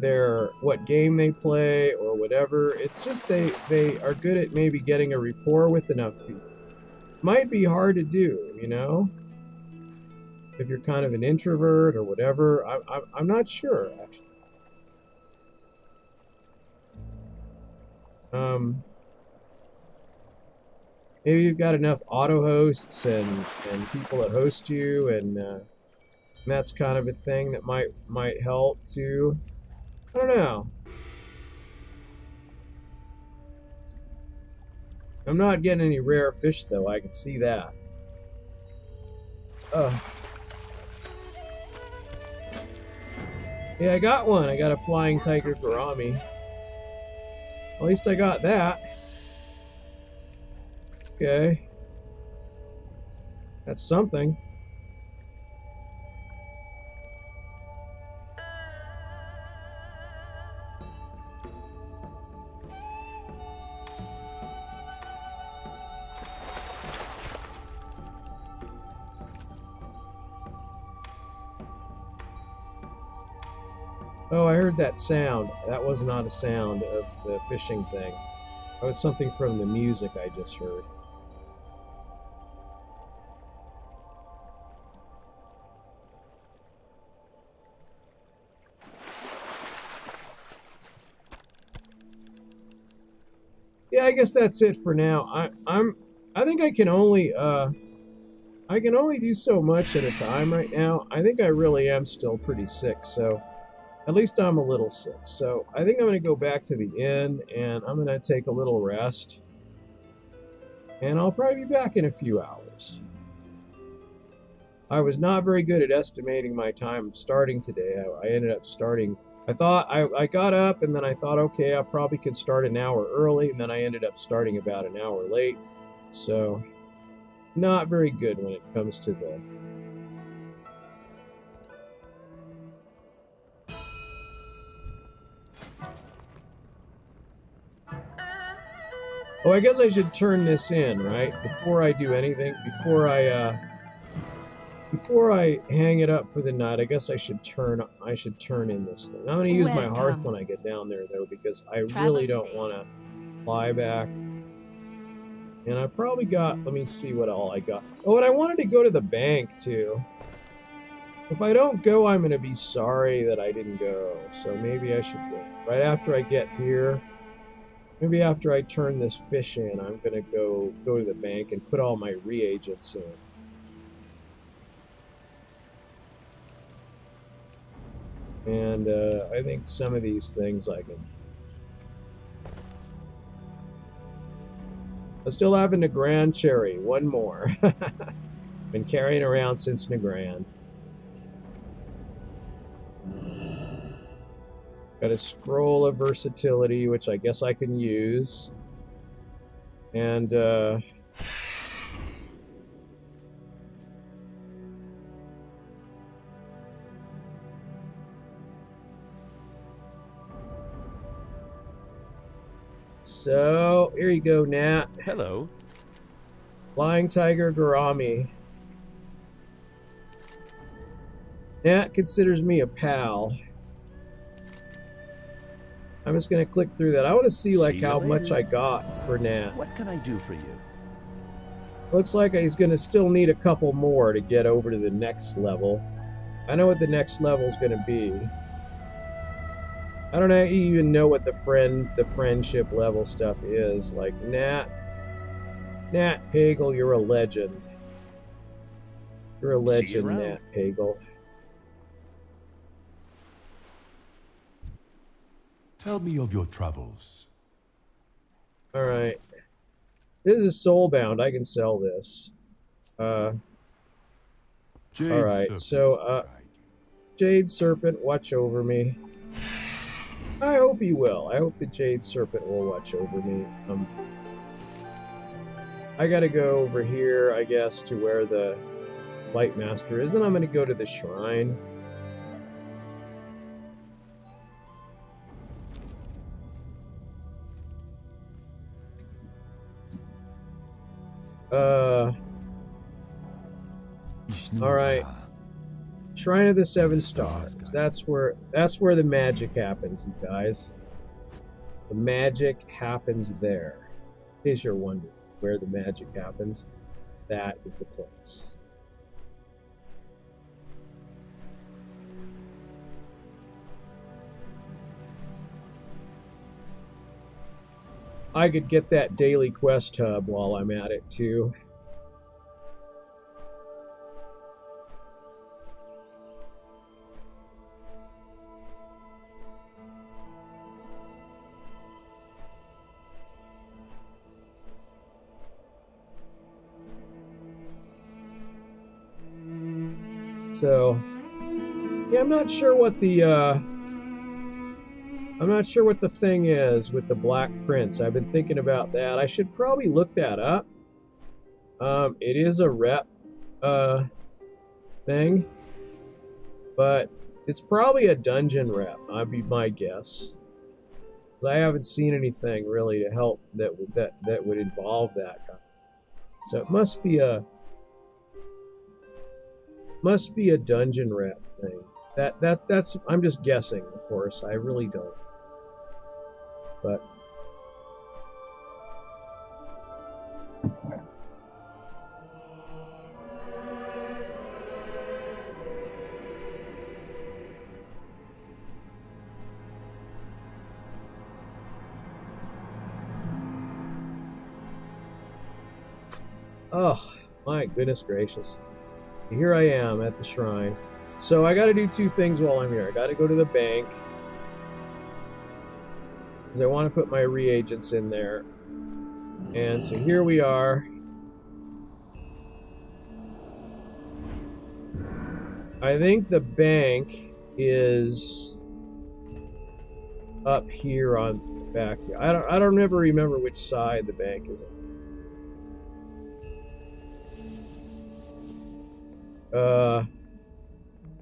their, what game they play or whatever. It's just they are good at maybe getting a rapport with enough people. Might be hard to do, you know? If you're kind of an introvert or whatever. I'm not sure, actually. Maybe you've got enough auto hosts and people that host you, and that's kind of a thing that might help too. I don't know. I'm not getting any rare fish though. I can see that. Yeah, I got one. I got a flying tiger gourami. At least I got that. Okay. That's something. Oh, I heard that sound. That was not a sound of the fishing thing. That was something from the music I just heard. Yeah, I guess that's it for now. I think I can only do so much at a time right now. I think I really am still pretty sick, so. At least I'm a little sick, so I think I'm going to go back to the inn, and I'm going to take a little rest. And I'll probably be back in a few hours. I was not very good at estimating my time starting today. I ended up starting... I thought... I got up, and then I thought, okay, I probably could start an hour early, and then I ended up starting about an hour late. So, not very good when it comes to the... Oh, I guess I should turn this in, right? Before I do anything, before I hang it up for the night, I guess I should turn in this thing. I'm gonna use my hearth when I get down there though, because I really don't wanna lie back. And I probably got, let me see what all I got. Oh, and I wanted to go to the bank too. If I don't go, I'm gonna be sorry that I didn't go. So maybe I should go right after I get here. Maybe after I turn this fish in, I'm going to go to the bank and put all my reagents in. And I think some of these things I can... I'm still having the Grand Cherry. One more. Been carrying around since the Grand. Got a scroll of versatility, which I guess I can use. And So, here you go, Nat. Hello. Flying Tiger Garami. Nat considers me a pal. I'm just gonna click through that. I want to see like how much I got for Nat. What can I do for you? Looks like he's gonna still need a couple more to get over to the next level. I know what the next level is gonna be. I don't even know what the friendship level stuff is. Like Nat Pagel, you're a legend. You're a legend, Nat Pagel. Tell me of your travels. All right. This is soulbound. I can sell this. All right. So, Jade Serpent, watch over me. I hope he will. I hope the Jade Serpent will watch over me. I gotta go over here, I guess, to where the Lightmaster is. Then I'm gonna go to the shrine. All right. Shrine of the Seven Stars. That's where the magic happens, you guys. The magic happens there. In case you're wondering where the magic happens, that is the place. I could get that daily quest hub while I'm at it too. So, yeah, I'm not sure what the thing is with the Black Prince. I've been thinking about that. I should probably look that up. It is a rep thing, but it's probably a dungeon rep. I'd be my guess. I haven't seen anything really to help that would involve that kind. So it must be a dungeon rep thing. That's I'm just guessing, of course. I really don't. But oh, my goodness gracious. Here I am at the shrine. So I gotta do two things while I'm here. I gotta go to the bank, because I want to put my reagents in there. And so here we are. I think the bank is up here on the back. I don't ever remember which side the bank is on.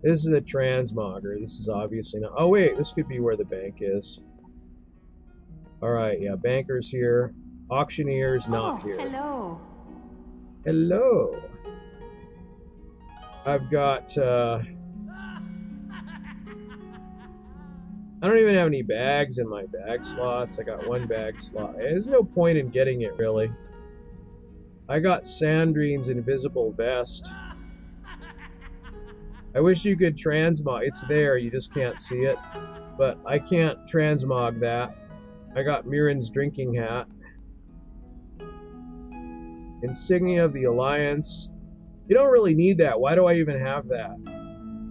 This is a transmogger. This is obviously not. Oh wait, this could be where the bank is. All right, yeah, banker's here. Auctioneer's not here. Hello. Hello. I've got. I don't even have any bags in my bag slots. I got one bag slot. There's no point in getting it really. I got Sandrine's invisible vest. I wish you could transmog. It's there, you just can't see it. But I can't transmog that. I got Mirren's drinking hat. Insignia of the Alliance. You don't really need that. Why do I even have that?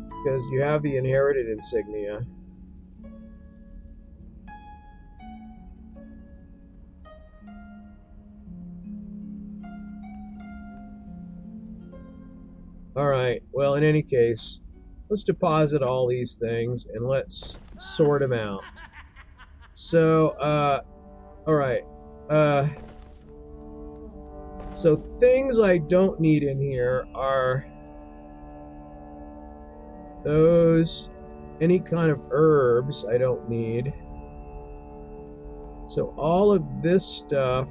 Because you have the inherited insignia. Alright, well, in any case, let's deposit all these things and let's sort them out. So, alright. So things I don't need in here are those, any kind of herbs I don't need. So all of this stuff,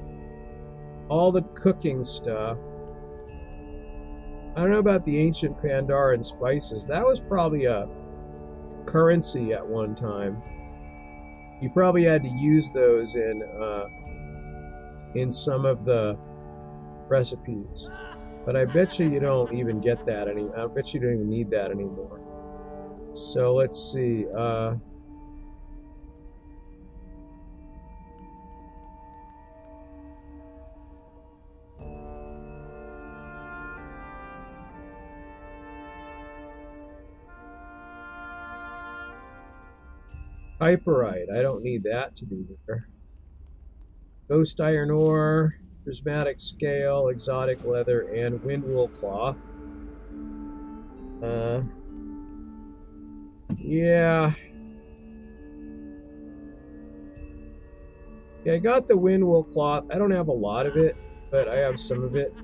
all the cooking stuff, I don't know about the ancient Pandaren spices. That was probably a currency at one time. You probably had to use those in some of the recipes. But I bet you don't even get that any. I bet you don't even need that anymore. So let's see. Hyperite, I don't need that to be there. Ghost iron ore, prismatic scale, exotic leather, and wind wool cloth. Yeah. Yeah, I got the wind wool cloth. I don't have a lot of it, but I have some of it.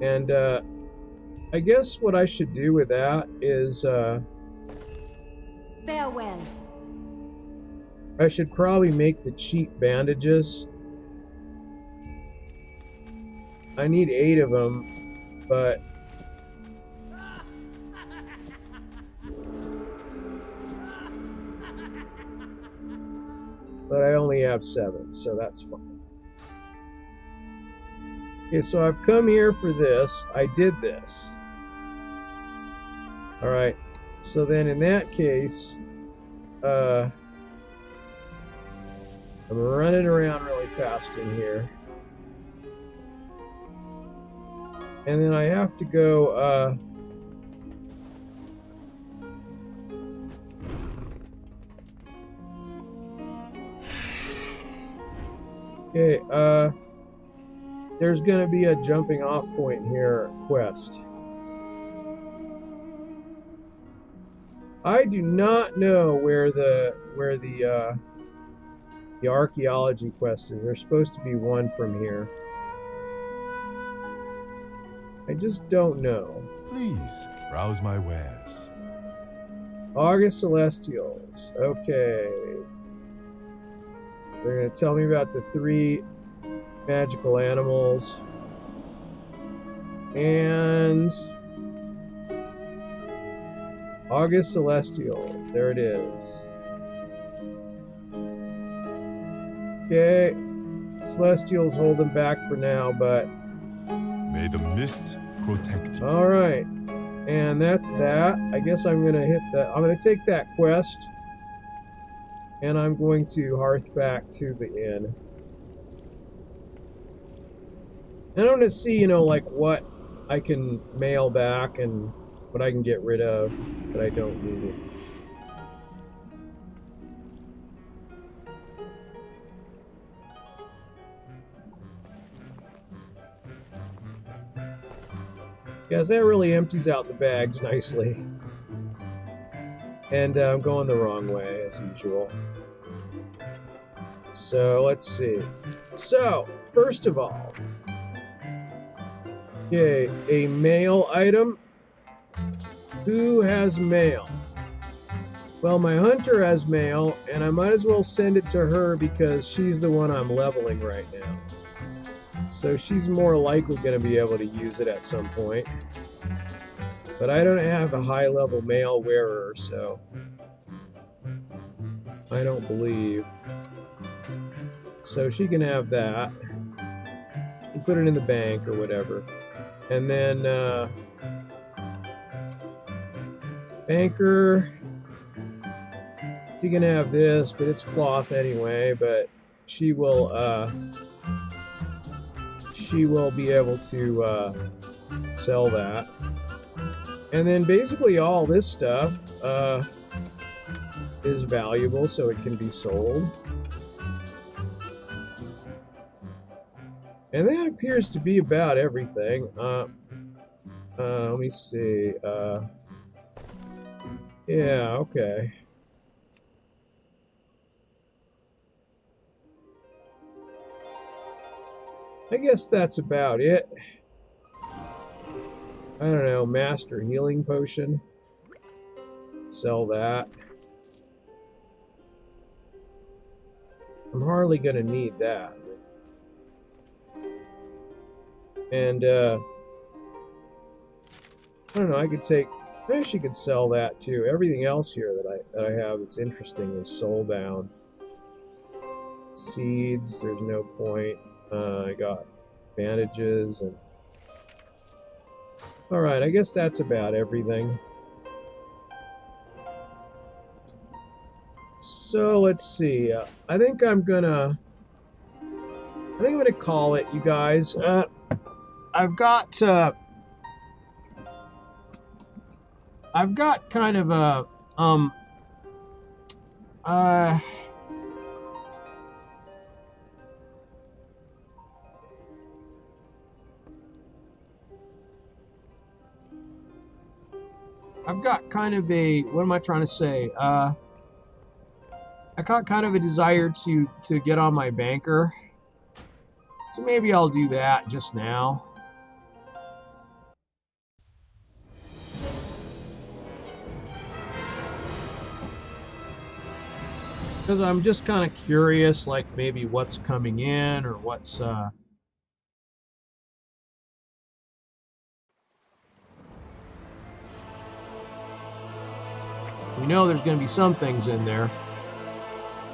And I guess what I should do with that is farewell. I should probably make the cheap bandages. I need 8 of them, but I only have 7, so that's fine. Okay, so I've come here for this. I did this. All right. So then in that case, I'm running around really fast in here. And then I have to go, okay, there's gonna be a jumping off point here, quest. I do not know where the, the archaeology quest is. There's supposed to be one from here. I just don't know. Please browse my wares. August Celestials. Okay. They're going to tell me about the 3 magical animals. And August Celestials. There it is. Okay, Celestials hold them back for now, but may the mists protect you. All right, and that's that. I guess I'm gonna hit that. I'm gonna take that quest, and I'm going to hearth back to the inn. And I'm gonna see, you know, like what I can mail back and what I can get rid of that I don't need. Yes, that really empties out the bags nicely. And I'm going the wrong way, as usual. So, let's see. So, first of all, okay, a mail item. Who has mail? Well, my hunter has mail, and I might as well send it to her because she's the one I'm leveling right now. So she's more likely going to be able to use it at some point. But I don't have a high-level mail wearer, so I don't believe. So she can have that. You put it in the bank or whatever. And then banker, you can have this, but it's cloth anyway, but she will she will be able to sell that. And then basically all this stuff is valuable, so it can be sold. And that appears to be about everything. Let me see. Yeah, okay. I guess that's about it. I don't know, Master Healing Potion. Sell that. I'm hardly going to need that. And, I don't know, I could take... I actually could sell that, too. Everything else here that I have that's interesting is soulbound. Seeds, there's no point. I got bandages and... Alright, I guess that's about everything. So, let's see. I think I'm gonna... I think I'm gonna call it, you guys. I've got kind of a, I've got kind of a, what am I trying to say? I got kind of a desire to get on my banker. So maybe I'll do that just now. Because I'm just kind of curious, like maybe what's coming in or what's we know there's going to be some things in there.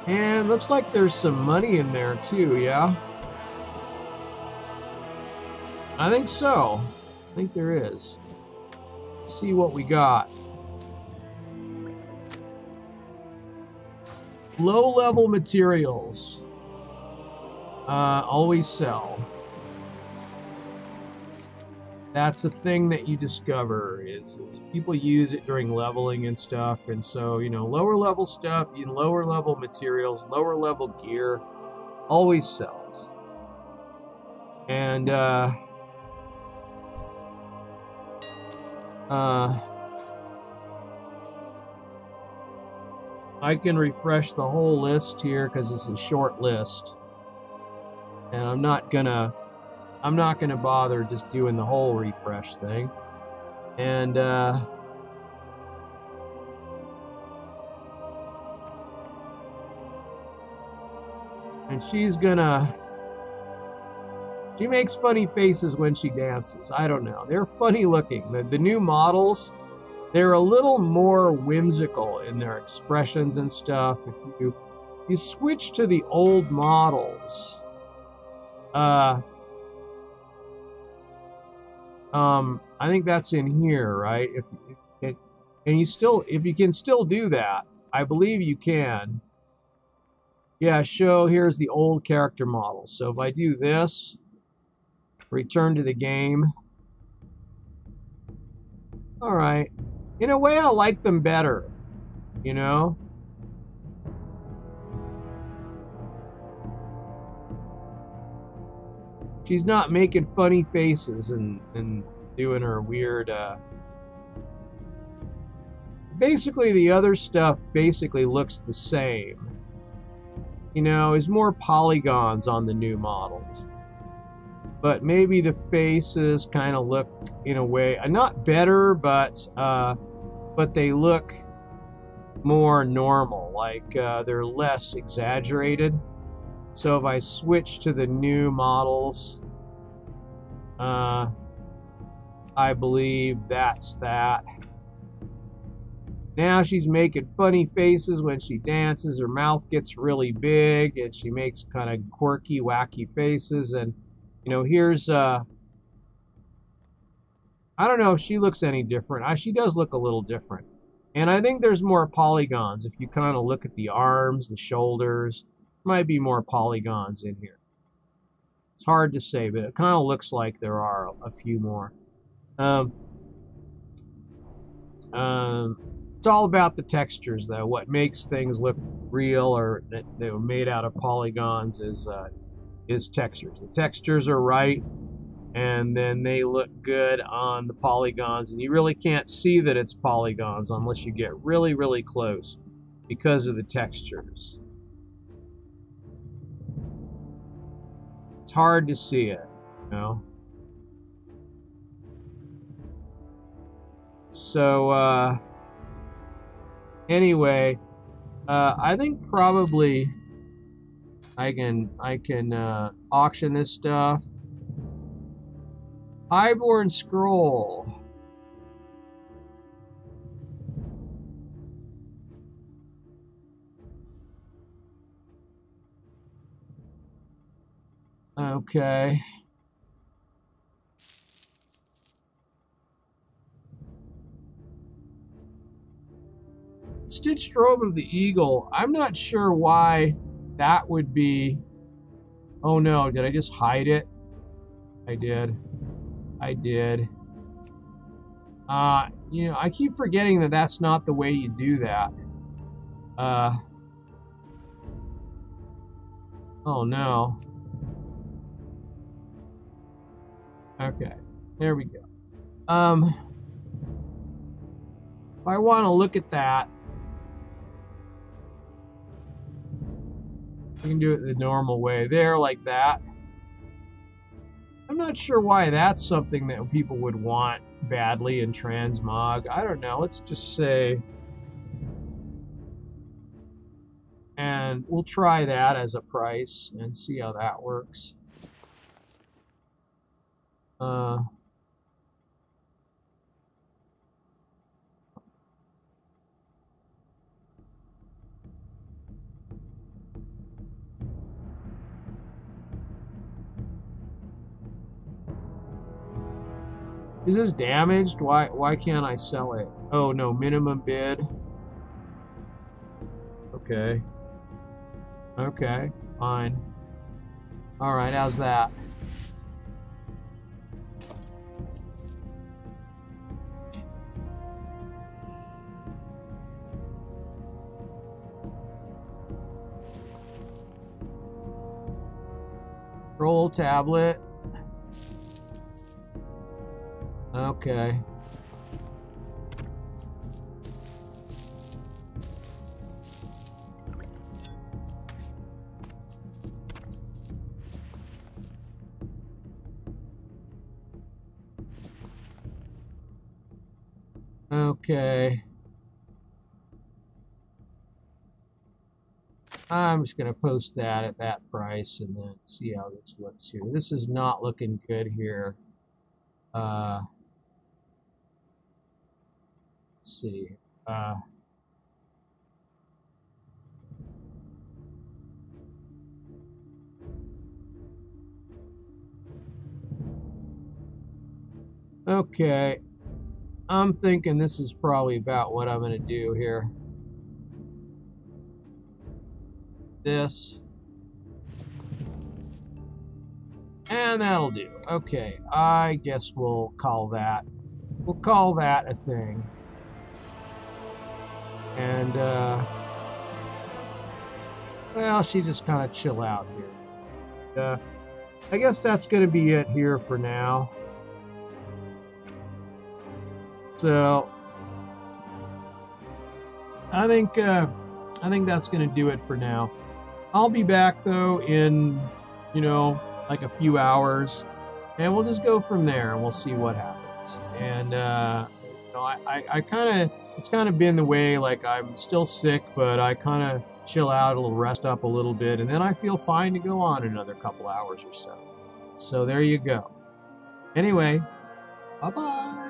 And looks like there's some money in there too, yeah? I think so. I think there is. Let's see what we got. Low-level materials. Always sell. That's a thing that you discover is people use it during leveling and stuff, and so, you know, lower-level stuff, lower-level materials, lower-level gear, always sells. And, I can refresh the whole list here because it's a short list, and I'm not gonna bother just doing the whole refresh thing. And she makes funny faces when she dances. I don't know. They're funny looking. The new models. They're a little more whimsical in their expressions and stuff. If you switch to the old models, I think that's in here, right? If you can still do that, I believe you can. Yeah, show here's the old character model. So if I do this, return to the game. All right. In a way, I like them better, you know? She's not making funny faces and doing her weird... Basically, the other stuff basically looks the same. You know, it's more polygons on the new models. But maybe the faces kind of look, in a way, not better, but they look more normal. Like they're less exaggerated. So if I switch to the new models, I believe that's that. Now she's making funny faces when she dances. Her mouth gets really big, and she makes kind of quirky, wacky faces, and. You know, here's, I don't know if she looks any different. She does look a little different. And I think there's more polygons. If you kind of look at the arms, the shoulders, might be more polygons in here. It's hard to say, but it kind of looks like there are a few more. It's all about the textures, though. What makes things look real or that they were made out of polygons is textures. The textures are right, and then they look good on the polygons, and you really can't see that it's polygons unless you get really, really close because of the textures. It's hard to see it, you know? So, anyway, I think probably... I can auction this stuff. Highborn Scroll. Okay. Stitched Robe of the Eagle. I'm not sure why that would be... Oh no, did I just hide it? I did. I did. You know, I keep forgetting that that's not the way you do that. Oh no. Okay, there we go. If I want to look at that, I can do it the normal way there, like that. I'm not sure why that's something that people would want badly in transmog. I don't know. Let's just say, and we'll try that as a price and see how that works. Is this damaged? Why can't I sell it? Oh no, minimum bid. Okay. Okay, fine. All right, how's that? Roll tablet. Okay. Okay. I'm just going to post that at that price and then see how this looks here. This is not looking good here. Let's see. Okay. I'm thinking this is probably about what I'm going to do here. This. And that'll do. Okay, I guess we'll call that. We'll call that a thing. And, well, she just kind of chill out here. I guess that's going to be it here for now. So, I think that's going to do it for now. I'll be back, though, in, you know, like a few hours, and we'll just go from there, and we'll see what happens. And, you know, I kind of, it's kind of been the way, like, I'm still sick, but I kind of chill out, a little, rest up a little bit, and then I feel fine to go on another couple hours or so. So there you go. Anyway, bye-bye.